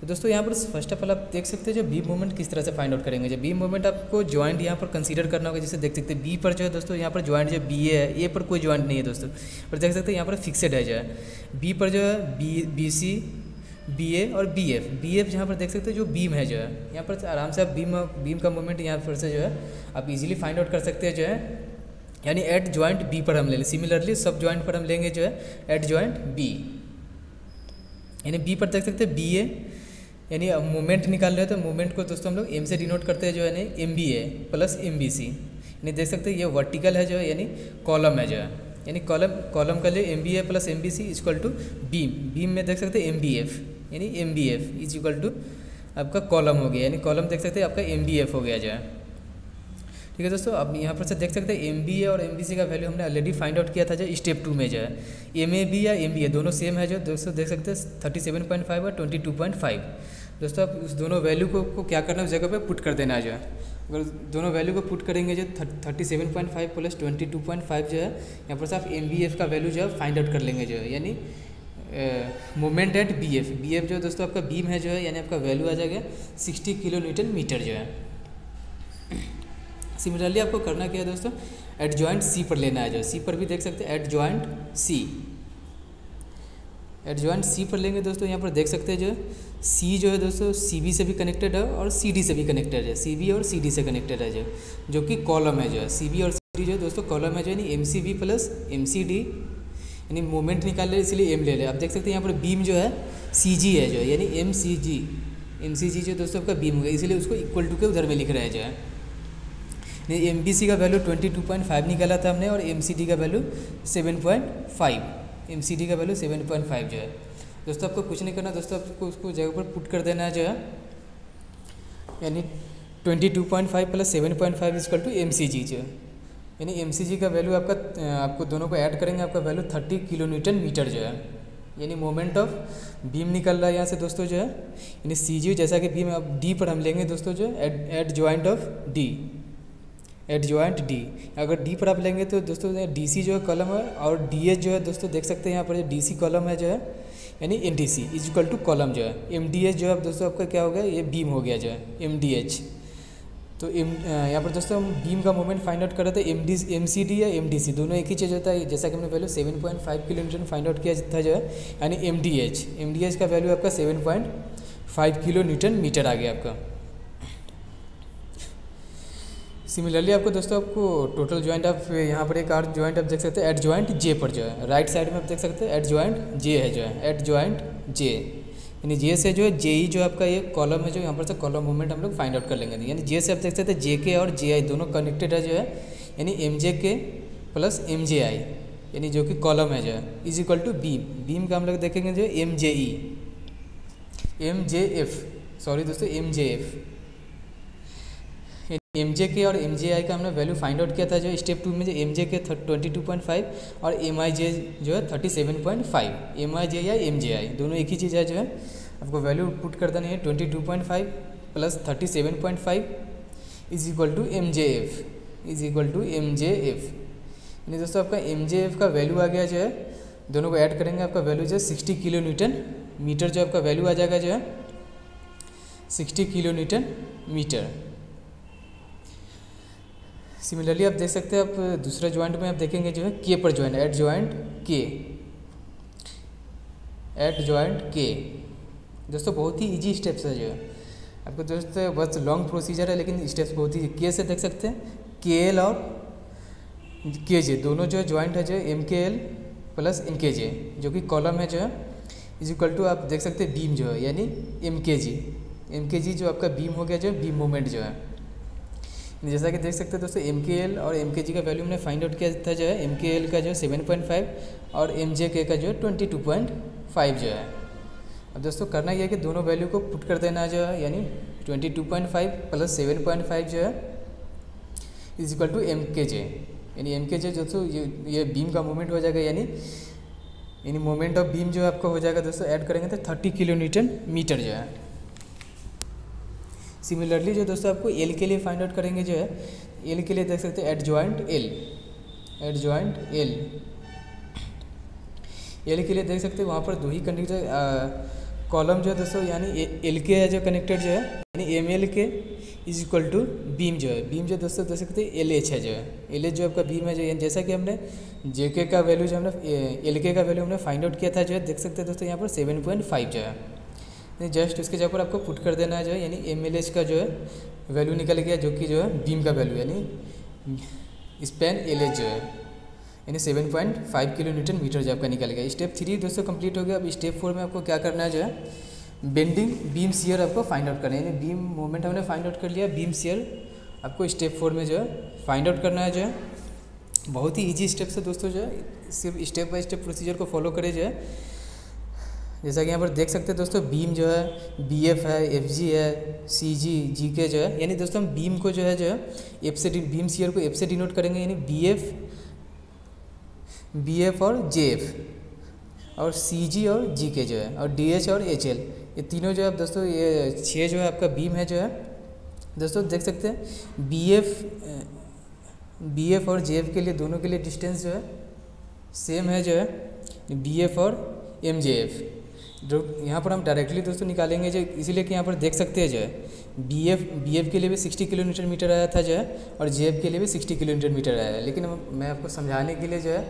तो दोस्तों यहाँ पर फर्स्ट ऑफ ऑल आप देख सकते हैं जो बीम मोमेंट किस तरह से फाइंड आउट करेंगे। जो बीम मोमेंट आपको जॉइंट यहाँ पर कंसीडर करना होगा, जैसे देख सकते हैं बी पर जो है दोस्तों यहाँ पर जॉइंट जो बी ए है, ए पर कोई जॉइंट नहीं है दोस्तों, और देख सकते हैं यहाँ पर फिक्सड है जो है। बी पर जो है B B C B A और बी एफ बी एफ जहाँ पर देख सकते हो जो बीम है जो है, यहाँ पर आराम से आप बीम बीम का मोमेंट यहाँ पर से जो है आप इजीली फाइंड आउट कर सकते हैं जो है। यानी एट जॉइंट बी पर हम ले लें, सिमिलरली सब जॉइंट पर हम लेंगे जो है एट जॉइंट बी, यानी बी पर देख सकते हैं बी ए, यानी मोमेंट निकाल रहे हो तो मोमेंट को दोस्तों हम लोग एम से डिनोट करते हैं जो है, यानी M B A plus M B C. यानी देख सकते हैं ये वर्टिकल है जो है, यानी कॉलम है जो है, यानी कॉलम कॉलम का लिए M B A plus M B C is equal to beam. Beam में देख सकते हैं एम बी एफ, यानी M B F is equal to आपका कॉलम हो गया, यानी कॉलम देख सकते हैं आपका एम बी एफ हो गया जो है। ठीक है दोस्तों, अब यहाँ पर से देख सकते हैं एम बी ए और एम बी सी का वैल्यू हमने ऑलरेडी फाइंड आउट किया था जो स्टेप टू में जो है। एम ए बी या एम बी ए दोनों सेम है जो दोस्तों, देख सकते हैं थर्टी सेवन पॉइंट फाइव और ट्वेंटी टू पॉइंट फाइव। दोस्तों आप उस दोनों वैल्यू को, को क्या करना है उस जगह पे पुट कर देना है जो है। अगर दोनों वैल्यू को पुट करेंगे जो thirty seven point five plus twenty two point five जो है, यहाँ पर से आप एम बी एफ का वैल्यू जो है फाइंड आउट कर लेंगे जो है, यानी moment at B F. B F जो दोस्तों आपका बीम है जो है, यानी आपका वैल्यू आ जाएगा सिक्सटी किलो न्यूटन मीटर जो है। सिमिलरली आपको करना क्या है दोस्तों, एट जॉइंट सी पर लेना है जो, सी पर भी देख सकते हैं at joint C, at joint C पर लेंगे दोस्तों। यहाँ पर देख सकते हैं जो सी जो है दोस्तों सी बी से भी कनेक्टेड है और सी डी से भी कनेक्टेड है, सी बी और सी डी से कनेक्टेड है जो जो कि कॉलम है जो है। सी बी और सी डी जो दोस्तों कॉलम है जो, यानी M C B plus M C D, यानी मोमेंट निकाल ले इसलिए एम ले ले। आप देख सकते हैं यहाँ पर बीम जो है सी जी है जो, यानी M C G M C G जो दोस्तों आपका बीम हो गया, इसलिए उसको इक्वल टू के उधर में लिख रहे हैं जो है। यानी एम बी सी का value twenty two point five निकाला था हमने और एम सी डी का value seven point five M C D का वैल्यू सेवन पॉइंट फाइव जो है। दोस्तों आपको कुछ नहीं करना दोस्तों, आपको उसको जगह पर पुट कर देना है जो है, यानी twenty two point five plus seven point five is equal to M C G जो है। यानी एम सी जी का वैल्यू आपका, आपको दोनों को ऐड करेंगे आपका value thirty kilo newton metre जो है। यानी मोमेंट ऑफ बीम निकल रहा है यहाँ से दोस्तों जो है, यानी सी जी जैसा कि बीम, अब डी पर हम लेंगे दोस्तों जो at at joint of D, adjoint D. अगर डी पर आप लेंगे तो दोस्तों डी सी जो है कॉलम है और डी एच जो है दोस्तों देख सकते हैं यहाँ पर डी सी कॉलम है जो है यानी M D C is equal to column जो है एम डी एच जो है दोस्तों आपका क्या हो गया ये बीम हो गया जो है एम डी एच। तो एम यहाँ पर दोस्तों हम बीम का मोमेंट फाइंड आउट कर रहे थे M D M C D या एम डी सी दोनों एक ही चीज़ होता है। जैसा कि हमने पहले seven point five kilometre find out किया था जो है यानी M D H M D H का वैल्यू आपका seven point five kilo newton metre आ गया आपका। सिमिलरली आपको दोस्तों आपको टोटल जॉइंट आप यहाँ पर एक आर जॉइंट आप देख सकते हैं एट जॉइंट जे पर जो है राइट साइड में आप देख सकते हैं एट जॉइंट जे है जो है एट जॉइंट जे यानी जे से जो है जे ई जो आपका ये कॉलम है जो यहाँ पर से कॉलम मूवमेंट हम लोग फाइंड आउट कर लेंगे। यानी जे से आप देख सकते हैं जे के और जे आई दोनों कनेक्टेड है जो है यानी एम जे के प्लस एम जे आई यानी जो कि कॉलम है जो है is equal to beam. Beam का हम लोग देखेंगे जो M J E M J F sorry दोस्तों M J F M J K और एम जे आई का हमने वैल्यू फाइंड आउट किया था जो स्टेप टू में जो M J K twenty two point five और एम आई जे जो है thirty seven point five M I J या एम जे आई दोनों एक ही चीज़ है जो है आपको वैल्यू पुट करता नहीं है twenty two point five plus thirty seven point five is equal to M J F is equal to M J F यानी दोस्तों आपका एम जे एफ का वैल्यू आ गया जो है दोनों को ऐड करेंगे आपका वैल्यू जो है सिक्सटी किलो न्यूटन मीटर जो आपका वैल्यू आ जाएगा जो है sixty kilo newton metre. Similarly आप देख सकते हैं आप दूसरे जॉइंट में आप देखेंगे जो है के पर joint at joint K at joint K दोस्तों बहुत ही इजी स्टेप्स है जो है आपको दोस्तों बस लॉन्ग प्रोसीजर है लेकिन स्टेप्स बहुत ही के से देख सकते हैं के एल और के जे दोनों जो है जॉइंट है जो है M K L plus M के जे जो कि कॉलम है जो है इज इक्वल टू आप देख सकते हैं बीम जो है यानी एम के जी एम के जी जो आपका बीम हो गया जो है बीम मोमेंट जो है जैसा कि देख सकते हैं दोस्तों एम के एल और एम के जी का वैल्यू हमने फाइंड आउट किया था जो है एम के एल का जो है सेवन पॉइंट फाइव और एम जे के का जो है ट्वेंटी टू पॉइंट फाइव जो है। अब दोस्तों करना यह है कि दोनों वैल्यू को पुट कर देना जो है यानी twenty two point five plus seven point five जो है इज इक्वल टू एम के जे यानी एम के जे दोस्तों ये, ये बीम का मोमेंट हो जाएगा यानी यानी मोमेंट ऑफ बीम जो है आपका हो जाएगा दोस्तों ऐड करेंगे तो थर्टी किलो न्यूटन मीटर जो है। सिमिलरली जो दोस्तों आपको एल के लिए फाइंड आउट करेंगे जो है एल के लिए देख सकते हैं at joint L at joint L L के लिए देख सकते हैं वहाँ पर दो ही कनेक्टेड कॉलम जो है दोस्तों यानी एल के है जो कनेक्टेड जो है यानी M L K is equal to beam जो है बीम जो दोस्तों देख सकते हैं एल एच है जो है एल एच जो आपका बीम है जो जैसा कि हमने जे के का वैल्यू जो हमने एल के का वैल्यू हमने फाइंड आउट किया था जो है देख सकते हैं दोस्तों यहाँ पर सेवन पॉइंट फाइव जो है जस्ट उसके जगह पर आपको पुट कर देना है जो है यानी एम एल एच का जो है वैल्यू निकल गया जो कि जो है बीम का वैल्यू यानी स्पैन एल एच जो है यानी seven point five kilo newton metre जो आपका निकल गया। स्टेप थ्री दोस्तों कंप्लीट हो गया। अब स्टेप फोर में आपको क्या करना है जो है बेंडिंग बीम शियर आपको फाइंड आउट करना है यानी बीम मोमेंट हमने फाइंड आउट कर लिया बीम शियर आपको स्टेप फोर में जो है फाइंड आउट करना है जो है बहुत ही ईजी स्टेप्स है दोस्तों जो है सिर्फ स्टेप बाई स्टेप प्रोसीजर को फॉलो करें जो है। जैसा कि यहाँ पर देख सकते हैं दोस्तों बीम जो है बी एफ है एफ जी है सी जी जी के जो है यानी दोस्तों हम बीम को जो है जो है एफ से बीम शियर को एफ से डिनोट करेंगे यानी बी एफ बी एफ और जे एफ और सी जी और जी के जो है और डी एच और एच एल ये तीनों जो है दोस्तों ये छः जो है आपका बीम है जो है दोस्तों देख सकते हैं बी एफ बी एफ और जे एफ के लिए दोनों के लिए डिस्टेंस जो है सेम है जो है बी एफ और एम जे एफ जो यहाँ पर हम डायरेक्टली दोस्तों निकालेंगे जो इसीलिए कि यहाँ पर देख सकते हैं जो है बी एफ बी एफ के लिए भी सिक्सटी किलो न्यूटन मीटर आया था जो है और जे एफ के लिए भी सिक्सटी किलो न्यूटन मीटर आया है लेकिन मैं आपको समझाने के लिए जो है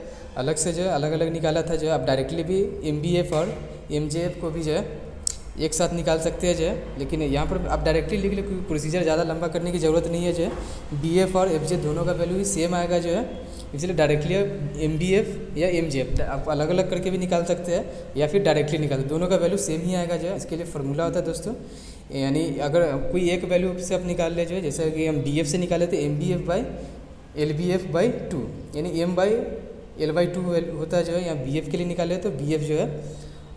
अलग से जो है अलग अलग निकाला था जो है आप डायरेक्टली भी एम बी एफ और एम जे एफ को भी जो है एक साथ निकाल सकते हैं जो है लेकिन यहाँ पर आप डायरेक्टली लिख लें क्योंकि प्रोसीजर ज़्यादा लंबा करने की ज़रूरत नहीं है जो है बी एफ और एफ जे दोनों का वैल्यू ही सेम आएगा जो है इसलिए डायरेक्टली आप एम बी एफ या एम जे एफ आप अलग अलग करके भी निकाल सकते हैं या फिर डायरेक्टली निकाल दोनों का वैल्यू सेम ही आएगा जो है। इसके लिए फार्मूला होता है दोस्तों यानी अगर कोई एक वैल्यू से आप निकाल ले जो है जैसे कि हम बी एफ से निकाले तो M B F by L B F by two यानी M by L by two होता है जो है यहाँ बी एफ के लिए निकाले तो बी एफ जो है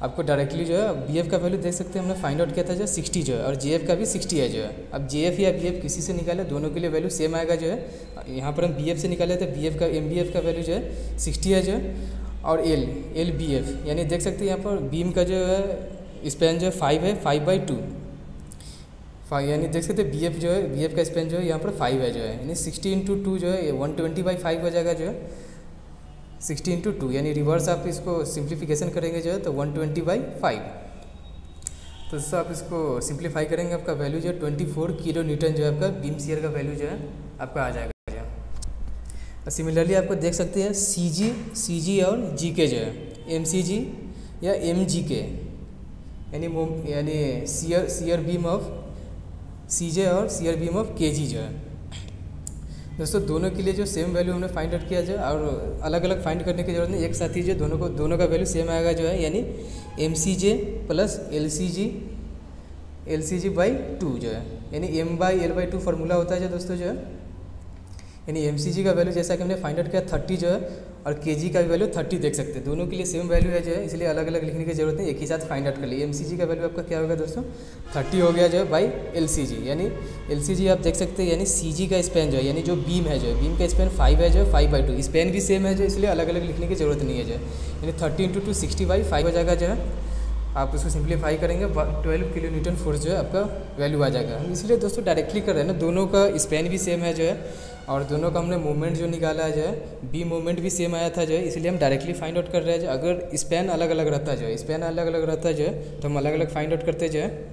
आपको डायरेक्टली जो है बी एफ का वैल्यू देख सकते हैं हमने फाइंड आउट किया था जो सिक्सटी जो है और जे एफ का भी सिक्सटी है जो है। अब जे एफ या बी एफ किसी से निकाले दोनों के लिए वैल्यू सेम आएगा जो है यहाँ पर हम बी एफ से निकाले तो बी एफ का एम बी एफ का वैल्यू जो है सिक्सटी है जो है और एल एल बी एफ यानी देख सकते हैं यहाँ पर बीम का जो है स्पैन जो है फाइव है फाइव बाई टू यानी देख सकते बी एफ जो है, बी एफ का स्पेन जो है यहाँ पर फाइव है जो है, यानी सिक्सटी इंटू टू जो है वन ट्वेंटी बाई फाइव हो जाएगा जो है सिक्सटी इंटू टू, यानी रिवर्स आप इसको सिंप्लीफिकेशन करेंगे जो है तो वन ट्वेंटी बाई फाइव। तो दोस्तों आप इसको सिंप्लीफाई करेंगे, आपका वैल्यू जो है ट्वेंटी फोर किलो न्यूटन जो है आपका बीम शेयर का वैल्यू जो है आपका आ जाएगा। सिमिलरली आपको देख सकते हैं सी जी सी जी और जी के जो है एम सी जी या एम जी के, यानी यानी shear shear beam of C J और सीयर बीम ऑफ के जी जो है। दोस्तों दोनों के लिए जो सेम वैल्यू हमने फाइंड आउट किया जो, और अलग अलग फाइंड करने की जरूरत नहीं, एक साथ ही जो दोनों को दोनों का वैल्यू सेम आएगा जो है, यानी M C J plus L C G L C G by two जो है, यानी M by L by two formula होता है जो दोस्तों जो है, यानी एम सी जी का वैल्यू जैसा कि हमने फाइंड आउट किया थर्टी जो है और के जी का वैल्यू थर्टी देख सकते हैं। दोनों के लिए सेम वैल्यू है जो है, इसलिए अलग अलग लिखने की जरूरत नहीं, एक ही साथ फाइंड आउट कर लिए। एम सी जी का वैल्यू आपका क्या होगा दोस्तों, थर्टी हो गया जो है बाई एल सी जी, यानी एल सी जी आप देख सकते हैं, यानी सी जी का स्पेन जो है, यानी जो बीम है जो है, बीम का स्पेन फाइव है जो है, फाइव बाई टू स्पेन भी सेम है जो, इसलिए अलग अलग लिखने की जरूरत नहीं है जो, यानी thirty into two sixty by five हो जाएगा जो है। आप उसको सिंप्लीफाई करेंगे ट्वेल्व किलो न्यूटन फोर्स जो है आपका वैल्यू आ जाएगा। इसलिए दोस्तों डायरेक्टली कर रहे हैं ना, दोनों का स्पेन भी सेम है जो है और दोनों का हमने मोमेंट जो निकाला है जो है बी मोमेंट भी सेम आया था जो है, इसलिए हम डायरेक्टली फाइंड आउट कर रहे हैं जो। अगर स्पेन अलग अलग रहता है जो है, स्पेन अलग अलग रहता है जो है तो हम अलग अलग फाइंड आउट करते जो है।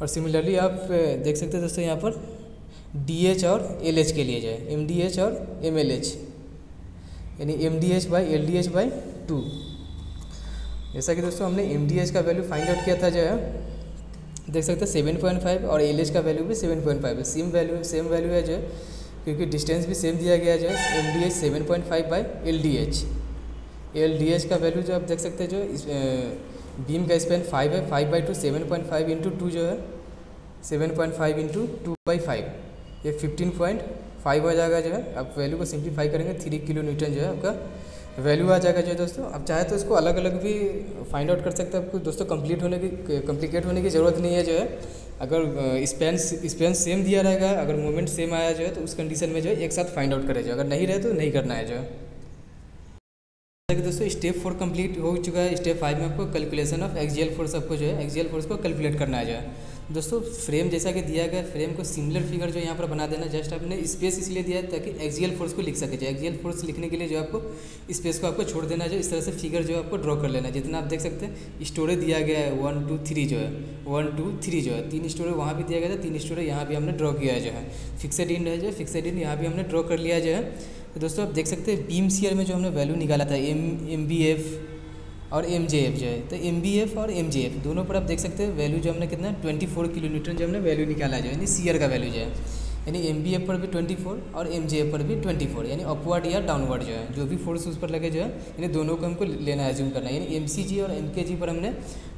और सिमिलरली आप देख सकते हैं दोस्तों यहाँ पर डी एच और एल एच के लिए जो है, एम डी एच और एम एल एच, यानी M D H by L D H by two. जैसा कि दोस्तों हमने एम डी एच का वैल्यू फाइंड आउट किया था जो है, देख सकते हैं सेवन पॉइंट फाइव और एल एच का वैल्यू भी सेवन पॉइंट फाइव है, सेम वैल्यू सेम वैल्यू है जो है, क्योंकि डिस्टेंस भी सेम दिया गया जो है। M D H seven point five by L D H, L D H का वैल्यू जो आप देख सकते हैं जो इस, बीम का स्पेन फाइव है, five by two seven point five into two जो है, seven point five into two by five ये फिफ्टीन पॉइंट फाइव हो जाएगा जो है। आप वैल्यू को सिंप्लीफाई करेंगे, थ्री किलो न्यूटन जो है आपका वैल्यू आ जाएगा जो है दोस्तों। आप चाहे तो इसको अलग अलग भी फाइंड आउट कर सकते हैं, आपको दोस्तों कम्प्लीट होने की कम्प्लिकेट होने की ज़रूरत नहीं है जो है। अगर स्पेन स्पेन सेम दिया रहेगा, अगर मोमेंट सेम आया जो है, तो उस कंडीशन में जो है एक साथ फाइंड आउट करे जो, अगर नहीं रहे तो नहीं करना है जो है। जैसे कि दोस्तों स्टेप फोर कंप्लीट हो चुका है, स्टेप फाइव में आपको कैलकुलेशन ऑफ एक्सियल फोर्स आपको जो है एक्सियल फोर्स को कैलकुलेट करना है जो है। दोस्तों फ्रेम जैसा कि दिया गया, फ्रेम को सिमिलर फिगर जो यहाँ पर बना देना, जस्ट आपने स्पेस इसलिए दिया है ताकि एक्सियल फोर्स को लिख सके जो। एक्सियल फोर्स लिखने के लिए जो आपको स्पेस को आपको छोड़ देना जो, इस तरह से फिगर जो आपको ड्रॉ कर लेना। जितना आप देख सकते हैं स्टोरी दिया गया है वन टू थ्री जो है, वन टू थ्री जो है, तीन स्टोरी वहाँ भी दिया गया था, तीन स्टोरी यहाँ भी हमने ड्रॉ किया है जो है। फिक्सड इंड है जो, फिक्सड इंड यहाँ भी हमने ड्रॉ कर लिया जो है। तो दोस्तों आप देख सकते हैं बीम शेयर में जो हमने वैल्यू निकाला था एम एम बी एफ और एम जे एफ जो है, तो एम बी एफ और एम जे एफ दोनों पर आप देख सकते हैं वैल्यू जो हमने कितना ट्वेंटी फोर किलो न्यूटन जो हमने वैल्यू निकाला जो है, यानी सीयर का वैल्यू जो है, यानी एम बी एफ पर भी ट्वेंटी फोर और एम जे एफ पर भी ट्वेंटी फोर, यानी अपवर्ड या डाउनवर्ड जो है, जो भी फोर्स उस पर लगे जो है, यानी दोनों को हमको लेना है, एज्यूम करना है। यानी एम सी जी और एम के जी पर हमने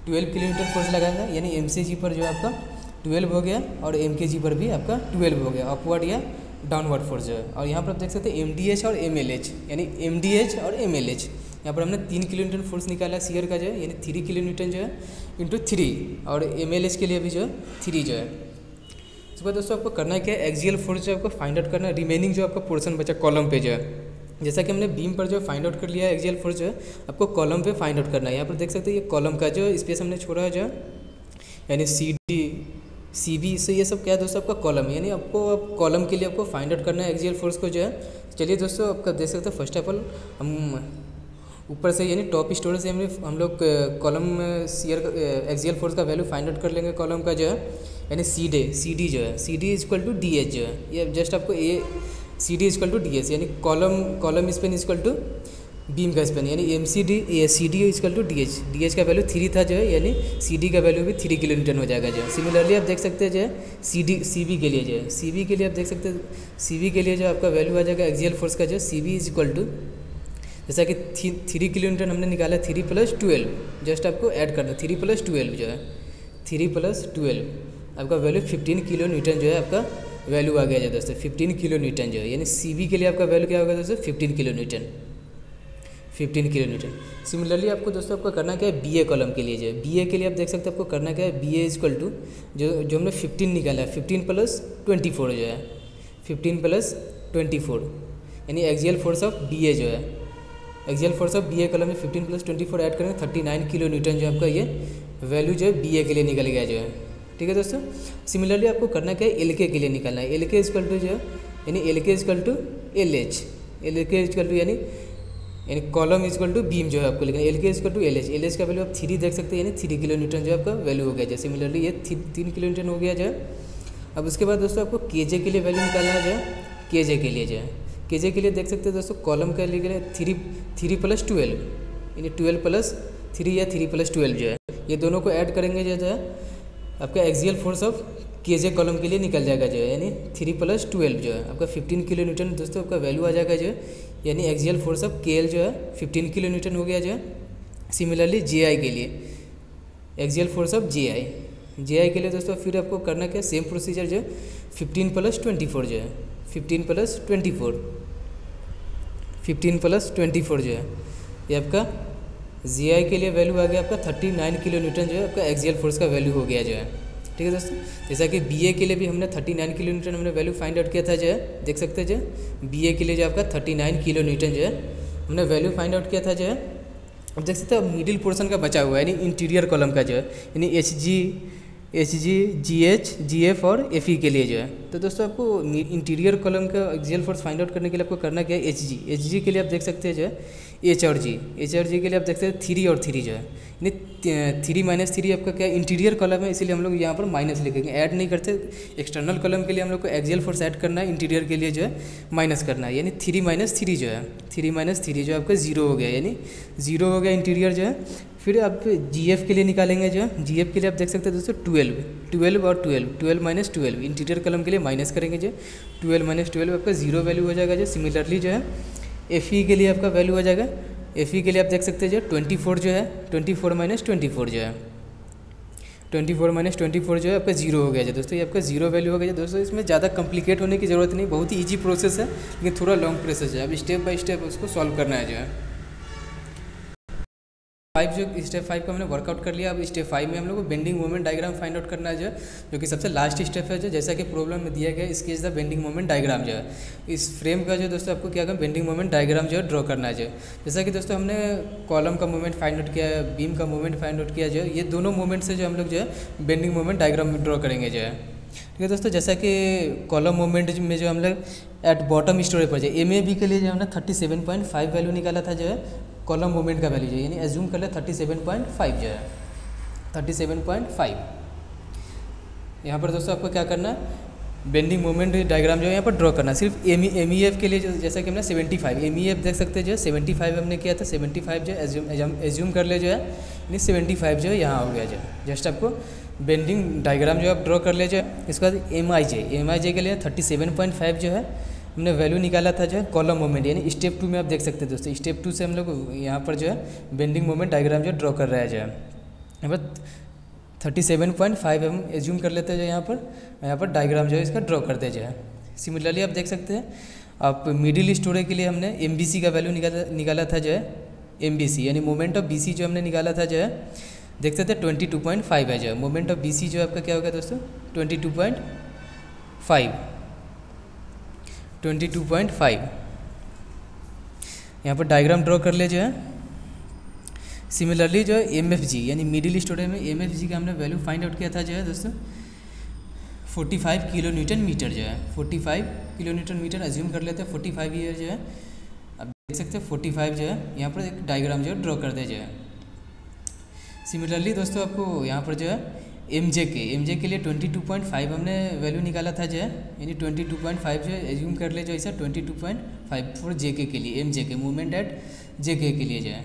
ट्वेल्व किलो न्यूटन फोर्स लगाया, यानी एम सी जी पर जो आपका ट्वेल्व हो गया और एम के जी पर भी आपका ट्वेल्व हो गया, अपवर्ड या डाउनवर्ड फोर्स जो है। और यहाँ पर आप देख सकते हैं एम डी एच और एम एल एच, यानी एम डी एच और एम एल एच यहाँ पर हमने तीन किलो न्यूटन फोर्स निकाला सीयर का जो है, यानी थ्री किलो न्यूटन जो है इंटू थ्री, और एम एल एच के लिए भी जो है थ्री जो है। उसके बाद दोस्तों आपको करना क्या है, एक्सियल फोर्स जो आपको फाइंड आउट करना है, रिमेनिंग जो आपका पोर्शन बचा कॉलम पे जो है। जैसा कि हमने बीम पर जो फाइंड आउट कर लिया है एक्सियल फोर्स जो है, आपको कॉलम पे फाइंड आउट करना है। यहाँ पर देख सकते हैं ये कॉलम का जो स्पेस हमने छोड़ा है जो है, यानी सी डी सी बी, सो ये सब क्या है दोस्तों आपका कॉलम, यानी आपको आप कॉलम के लिए आपको फाइंड आउट करना है एक्सियल फोर्स को जो है। चलिए दोस्तों आपका देख सकते हैं फर्स्ट ऑफ ऑल हम ऊपर से यानी टॉप स्टोरी से हमने हम लोग कॉलम सीयर का एक्सियल फोर्स का वैल्यू फाइंड आउट कर लेंगे कॉलम का जो है, यानी सी डे सी डी जो है, C D is equal to D H जो है। ये जस्ट आपको A C D is equal to D H, यानी column column span is equal to beam का स्पेन, यानी M C D A C D is equal to D H, D H का value three था जो है, यानी सी डी का वैल्यू भी थ्री किलो न्यूटन हो जाएगा जो है। सिमिलरली आप देख सकते हैं जो है सी डी सी बी के लिए जो है, सी बी के लिए आप देख सकते हैं, सी बी के लिए जो आपका वैल्यू आ जाएगा एक्सियल फोर्स का जो है, सी बी इजक्ल टू जैसा कि थ्री किलो न्यूटन हमने निकाला, थ्री प्लस ट्वेल्व जस्ट आपको ऐड करना, थ्री प्लस ट्वेल्व जो है, थ्री प्लस ट्वेल्व आपका वैल्यू फिफ्टीन किलो न्यूटन जो है आपका वैल्यू आ गया जो दोस्तों, फिफ्टीन किलो न्यूटन जो है। यानी सी बी के लिए आपका वैल्यू क्या होगा दोस्तों, fifteen kilo newton, fifteen kilo newton. Similarly आपको दोस्तों आपका करना क्या है बी ए कॉलम के लिए जो है, बी ए के लिए आप देख सकते हैं आपको करना क्या है, बी ए इजक्ल टू जो जो हमने फिफ्टीन निकाला है, फिफ्टीन प्लस ट्वेंटी फोर जो है, फिफ्टीन प्लस ट्वेंटी फोर यानी axial force of B A जो है, axial force of B A column में fifteen plus twenty four add करेंगे, थर्टी नाइन किलो न्यूटन जो आपका ये वैल्यू जो है बी ए के लिए निकल गया जो है। ठीक है दोस्तों। सिमिलरली आपको करना क्या है, एल के लिए निकालना है। एल के इजकल टू जो है यानी L K is equal to L H, L K is equal to यानी यानी कॉलम इजकल टू बीम जो है आपको लिखना है। L K is equal to L H, L H का वैल्यू आप थ्री देख सकते हैं यानी थ्री किलो न्यूटन जो है आपका वैल्यू हो गया। जो सिमिलरली ये थ्री तीन किलो न्यूटन हो गया जो है। अब उसके बाद दोस्तों आपको के जे के लिए वैल्यू निकालना है जो है, के जे के लिए जो है, के जे के लिए देख सकते हैं दोस्तों कॉलम के लिए थ्री थ्री प्लस ट्वेल्व यानी ट्वेल्व प्लस थ्री या थ्री प्लस ट्वेल्व जो है, ये दोनों को ऐड करेंगे जो है आपका एक्सियल फोर्स ऑफ के जे कॉलम के लिए निकल जाएगा जो है यानी थ्री प्लस ट्वेल्व जो है आपका फिफ्टीन किलो न्यूटन दोस्तों आपका वैल्यू आ जाएगा जो है यानी axial force of K L जो है फिफ्टीन किलो न्यूटन हो गया जो है। सिमिलरली जे आई के लिए axial force of J I, J I के लिए दोस्तों फिर आपको करना क्या, सेम प्रोसीजर जो है फिफ्टीन प्लस ट्वेंटी फोर जो है, fifteen plus twenty four fifteen plus twenty four जो है ये आपका जी आई के लिए वैल्यू आ गया आपका थर्टी नाइन किलो न्यूटन जो है आपका एक्सियल फोर्स का वैल्यू हो गया जो है। ठीक है दोस्तों, जैसा कि बी ए के लिए भी हमने थर्टी नाइन किलो न्यूटन हमने वैल्यू फाइंड आउट किया था जो है, देख सकते हैं जो बी ए के लिए जो आपका थर्टी नाइन किलो न्यूटन जो है हमने वैल्यू फाइंड आउट किया था जो है। अब देख सकते हैं मिडिल पोर्शन का बचा हुआ है यानी इंटीरियर कॉलम का जो है यानी H G H G G H G F और एफ ई के लिए जो है। तो दोस्तों आपको इंटीरियर कॉलम का एक्सियल फोर्स फाइंड आउट करने के लिए आपको करना क्या है, एच जी एच जी के लिए आप देख सकते हैं जो है एच और जी एच और जी के लिए आप देख सकते हैं थ्री और थ्री जो है यानी थ्री माइनस थ्री आपका क्या इंटीरियर कॉलम है, इसलिए हम लोग यहाँ पर माइनस लिखेंगे, ऐड नहीं करते। एक्सटर्नल कॉलम के लिए हम लोग को एक्सियल फोर्स ऐड करना है, इंटीरियर के लिए जो है माइनस करना है यानी थ्री माइनस थ्री जो है थ्री माइनस थ्री जो आपका जीरो हो गया यानी जीरो हो गया इंटीरियर जो है। फिर आप जीएफ के लिए निकालेंगे जो है, जीएफ के लिए आप देख सकते हैं दोस्तों ट्वेल्व ट्वेल्व और twelve twelve minus twelve interior column के लिए माइनस करेंगे जो ट्वेल्व माइनस ट्वेल्व आपका जीरो वैल्यू हो जाएगा जो। सिमिलरली जो है एफई के लिए आपका वैल्यू आ जाएगा, एफई के लिए आप देख सकते हैं जो ट्वेंटी फोर जो है twenty four minus twenty four जो है twenty four minus twenty four जो है आपका जीरो हो गया जो दोस्तों, ये आपका जीरो वैल्यू हो गया जो दोस्तों। इसमें ज़्यादा कॉम्प्लिकेट होने की जरूरत नहीं, बहुत ही ईजी प्रोसेस है लेकिन थोड़ा लॉन्ग प्रोसेस है, अब स्टेप बाई स्टेप उसको सॉल्व करना है जो है। फाइव जो स्टेप फाइव का हमने वर्कआउट कर लिया, अब स्टेप फाइव में हम लोग को bending moment diagram find out करना है जो जो कि सबसे लास्ट स्टेप है जो, जैसा कि प्रॉब्लम में दिया गया sketch the bending moment diagram जो है। इस फ्रेम का जो दोस्तों आपको क्या करना है, बेंडिंग मोमेंट डायग्राम जो है ड्रॉ करना है जो। जैसा कि दोस्तों हमने कॉलम का मोमेंट फाइंड आउट किया, बीम का मोमेंट फाइंड आउट किया जो, ये दोनों मोमेंट से जो हम लोग जो है बेंडिंग मोमेंट डायग्राम ड्रॉ करेंगे जो है। ठीक है दोस्तों, जैसा कि कॉलम मोमेंट में जो हम लोग एट बॉटम स्टोरेज पर जो एम ए बी के लिए जो हमने thirty seven point five value निकाला था जो है, कॉलम मोमेंट का वैल्यू जो है यानी एज्यूम कर ले थर्टी सेवन पॉइंट फाइव जो है थर्टी सेवन पॉइंट फाइव। यहाँ पर दोस्तों आपको क्या करना है, बेंडिंग मोमेंट डायग्राम जो है यहाँ पर ड्रॉ करना है। सिर्फ एम एम ई एफ के लिए जो, जैसा कि हमने seventy five M E F देख सकते हैं जो सेवेंटी फाइव हमने किया था, सेवेंटी फाइव जो एज्यूम एज्यूम कर ले जो है यानी सेवेंटी फाइव जो है यहाँ हो गया जो। जस्ट आपको बेंडिंग डायग्राम जो आप ड्रॉ कर ले जो है। इसके बाद M I J M I J के लिए थर्टी सेवन पॉइंट फाइव जो है हमने वैल्यू निकाला था जो है कॉलम मोमेंट यानी स्टेप टू में आप देख सकते हैं दोस्तों। स्टेप टू से हम लोग यहाँ पर जो है बेंडिंग मोमेंट डायग्राम जो ड्रॉ कर रहा है जो है। यहाँ पर थर्टी सेवन पॉइंट फाइव हम एज्यूम कर लेते हैं जो यहाँ पर यहाँ पर डायग्राम जो है इसका ड्रॉ करते हैं जो है। सिमिलरली आप देख सकते हैं आप मिडिल स्टोरेज के लिए हमने एम बी सी का वैल्यू निकाला निकाला था जो है, एम बी सी यानी मोमेंट ऑफ बी सी जो हमने निकाला था जो है, देख सकते हैं ट्वेंटी टू पॉइंट फाइव है जो है। मोमेंट ऑफ बी सी जो आपका क्या होगा दोस्तों twenty two point five twenty two point five. यहाँ पर डायग्राम ड्रॉ कर ले जो है। सिमिलरली जो है एम एफ जी यानी मिडिल स्टोरेज में एम एफ जी का हमने वैल्यू फाइंड आउट किया था जो है दोस्तों forty five kilo newton metre जो है, forty five kilo newton metre assume कर लेते हैं फोर्टी फाइव ईयर जो है। अब देख सकते हैं फोर्टी फाइव जो है यहाँ पर एक डायग्राम जो है ड्रॉ कर दे जो है। सिमिलरली दोस्तों आपको यहाँ पर जो है एम जे के एम जे के लिए ट्वेंटी टू पॉइंट फाइव हमने वैल्यू निकाला था जो है यानी ट्वेंटी टू पॉइंट फाइव जो एज्यूम कर ले जो ऐसा twenty two point five for J K के लिए एम जे के मूवमेंट एट जे के के लिए जो है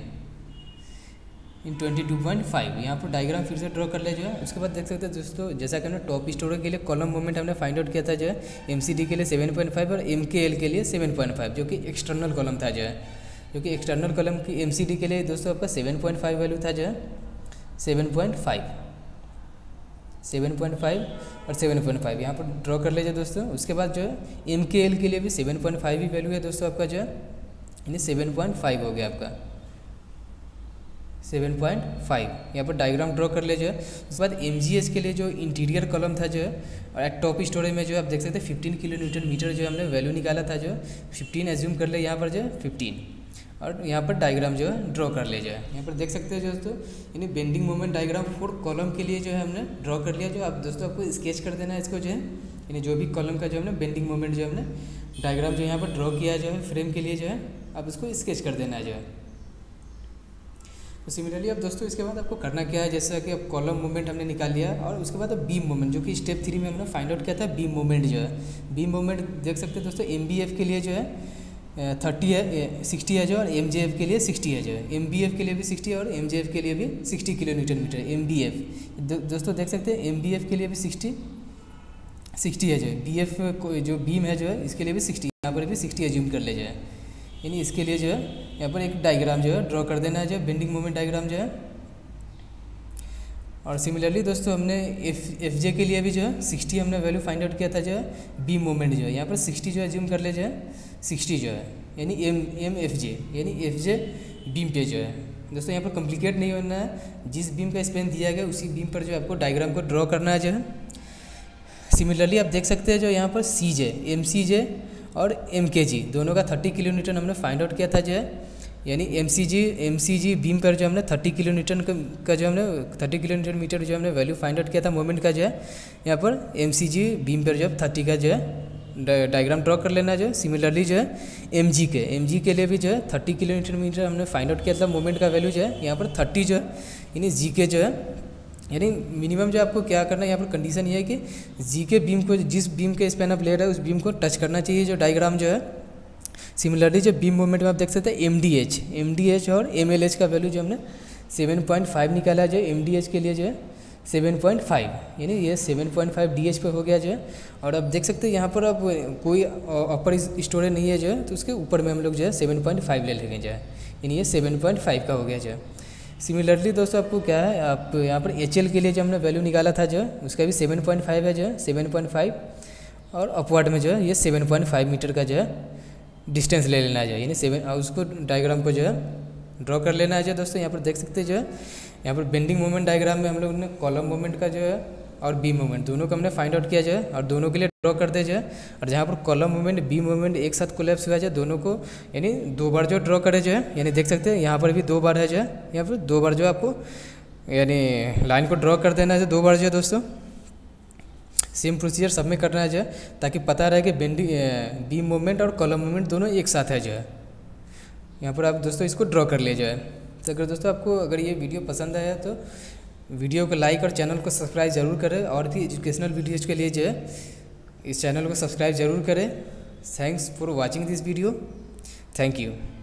इन ट्वेंटी टू पॉइंट फाइव। यहाँ पर डायग्राम फिर से ड्रॉ कर ले जो है। उसके बाद देख सकते हैं दोस्तों जैसा कि हमने टॉप स्टोरेज के लिए कॉलम मोमेंट हमने फाइंड आउट किया था जो है एम सी डी के लिए सेवन पॉइंट फाइव और एम के एल के लिए सेवन पॉइंट फाइव जो कि एक्सटर्नल कॉलम था जो है जो कि एक्सटर्नल कॉलम की एम सी डी के लिए दोस्तों आपका सेवन पॉइंट फाइव वैल्यू था जो है seven point five seven point five और सेवन पॉइंट फाइव यहाँ पर ड्रॉ कर लीजिए दोस्तों। उसके बाद जो है एम के एल के लिए भी सेवन पॉइंट फाइव ही वैल्यू है दोस्तों आपका जो है यानी सेवन पॉइंट फाइव हो गया आपका सेवन पॉइंट फाइव। यहाँ पर डायग्राम ड्रॉ कर ले जो है। उसके बाद एम जी एस के लिए जो इंटीरियर कॉलम था जो है और एट टॉप स्टोरेज में जो आप देख सकते हैं फिफ्टीन किलो न्यूटन मीटर जो हमने वैल्यू निकाला था जो फिफ्टीन एज्यूम कर ले यहाँ पर जो है फिफ्टीन और यहाँ पर डायग्राम जो है ड्रॉ कर लिया जाए। यहाँ पर देख सकते हैं दोस्तों, यानी bending moment diagram for column के लिए जो है हमने ड्रॉ कर लिया। जो आप दोस्तों आपको स्केच कर देना है इसको जो है, यानी जो भी कॉलम का जो हमने बेंडिंग मोमेंट जो हमने डायग्राम जो यहाँ पर ड्रॉ किया जो है फ्रेम के लिए जो है आप इसको स्केच कर देना है जो है। तो सिमिलरली अब दोस्तों इसके बाद आपको करना क्या है, जैसा कि अब कॉलम मोमेंट हमने निकाल लिया और उसके बाद अब बीम मोमेंट जो कि स्टेप थ्री में हमने फाइंड आउट किया था। बीम मोमेंट जो है, बीम मोमेंट देख सकते हैं दोस्तों एम बी एफ के लिए जो है थर्टी है सिक्सटी है जो, और एम जे एफ के लिए सिक्सटी है जो है, एम बी एफ के लिए भी सिक्सटी और एम जे एफ के लिए भी sixty kilo newton metre. M B F दोस्तों देख सकते हैं एम बी एफ के लिए भी सिक्सटी सिक्सटी है जो है, बी एफ जो बीम है जो है इसके लिए भी सिक्सटी, यहाँ पर भी सिक्सटी एज्यूम कर ले जाए। यानी इसके लिए जो है यहाँ पर एक डायग्राम जो है ड्रॉ कर देना है जो बेंडिंग मोमेंट डायग्राम जो है। और सिमिलरली दोस्तों हमने एफ एफ जे के लिए भी जो है सिक्सटी हमने वैल्यू फाइंड आउट किया था जो है। बीम मोमेंट जो है यहाँ पर सिक्सटी जो है एज्यूम कर ले जो है, सिक्सटी जो है यानी एम एम एफ जे यानी एफ जे बीम पे जो है। दोस्तों यहाँ पर कॉम्प्लिकेट नहीं होना है, जिस बीम का स्पेन दिया गया उसी बीम पर जो आपको डायग्राम को ड्रॉ करना है जो है। सिमिलरली आप देख सकते हैं जो यहाँ पर सी जे एम सी जे और एम के जी दोनों का तीस किलो न्यूटन हमने फाइंड आउट किया था जो है। यानी M C G M C G beam पर जो हमने तीस किलो न्यूटन का जो हमने तीस किलो न्यूटन मीटर जो हमने वैल्यू फाइंड आउट किया था मोमेंट का जो है। यहाँ पर एम सी जी बीम पर जो है तीस का जो है डायग्राम ड्रॉ कर लेना जो है। सिमिलरली जो है एम जी के एम जी के लिए भी जो है तीस किलो न्यूटन मीटर हमने फाइंड आउट किया था मोमेंट का वैल्यू जो है। यहाँ पर तीस जो है यानी जी के जो है, यानी मिनिमम जो आपको क्या करना है, यहाँ पर कंडीशन ये है कि जी के बीम को, जिस बीम के स्पैन आप ले रहे हैं उस बीम को टच करना चाहिए जो डायग्राम जो है। सिमिलरली जो बीम मोमेंट में आप देख सकते हैं M D H M D H और एम एल एच का वैल्यू जो हमने सात पॉइंट पाँच निकाला जो है। एम डी एच के लिए जो है सात पॉइंट पाँच, यानी ये सात पॉइंट पाँच डी एच पे हो गया जो है। और अब देख सकते हैं यहाँ पर अब कोई अपर स्टोरेज नहीं है जो है, तो उसके ऊपर में हम लोग जो है सात पॉइंट पाँच ले लेंगे जो है, यानी ये सात पॉइंट पाँच का हो गया जो है। सिमिलरली दोस्तों आपको क्या है, आप यहाँ पर एच एल के लिए जो हमने वैल्यू निकाला था जो है उसका भी सात पॉइंट पाँच है जो है, सात पॉइंट पाँच और अपवर्ड में जो है ये सात पॉइंट पाँच मीटर का जो है डिस्टेंस ले लेना है जो है। यानी सेवन उसको डायग्राम को जो है ड्रॉ कर लेना है जो दोस्तों। यहाँ पर देख सकते हैं जो है, यहाँ पर बेंडिंग मोमेंट डायग्राम में हम लोग ने कॉलम मोमेंट का जो है और बीम मोमेंट दोनों का हमने फाइंड आउट किया जो है, और दोनों के लिए ड्रॉ कर दे जो है। और जहाँ पर कॉलम मोमेंट बीम मोमेंट एक साथ कोलैप्स हुआ जो है, दोनों को यानी दो बार जो ड्रॉ करे जो है। यानी देख सकते हैं यहाँ पर भी दो बार है जो है, यहाँ पर दो बार जो आपको यानी लाइन को ड्रॉ कर देना है जो दो बार जो है। दोस्तों सेम प्रोसीजर सब में करना है जो है, ताकि पता रहे कि बेंडिंग बीम मोमेंट और कॉलम मोमेंट दोनों एक साथ है जो है। यहाँ पर आप दोस्तों इसको ड्रॉ कर ले जो है। तो अगर दोस्तों आपको अगर ये वीडियो पसंद आया तो वीडियो को लाइक और चैनल को सब्सक्राइब जरूर करें, और भी एजुकेशनल वीडियोज़ के लिए जो है इस चैनल को सब्सक्राइब जरूर करें। Thanks for watching this video, thank you.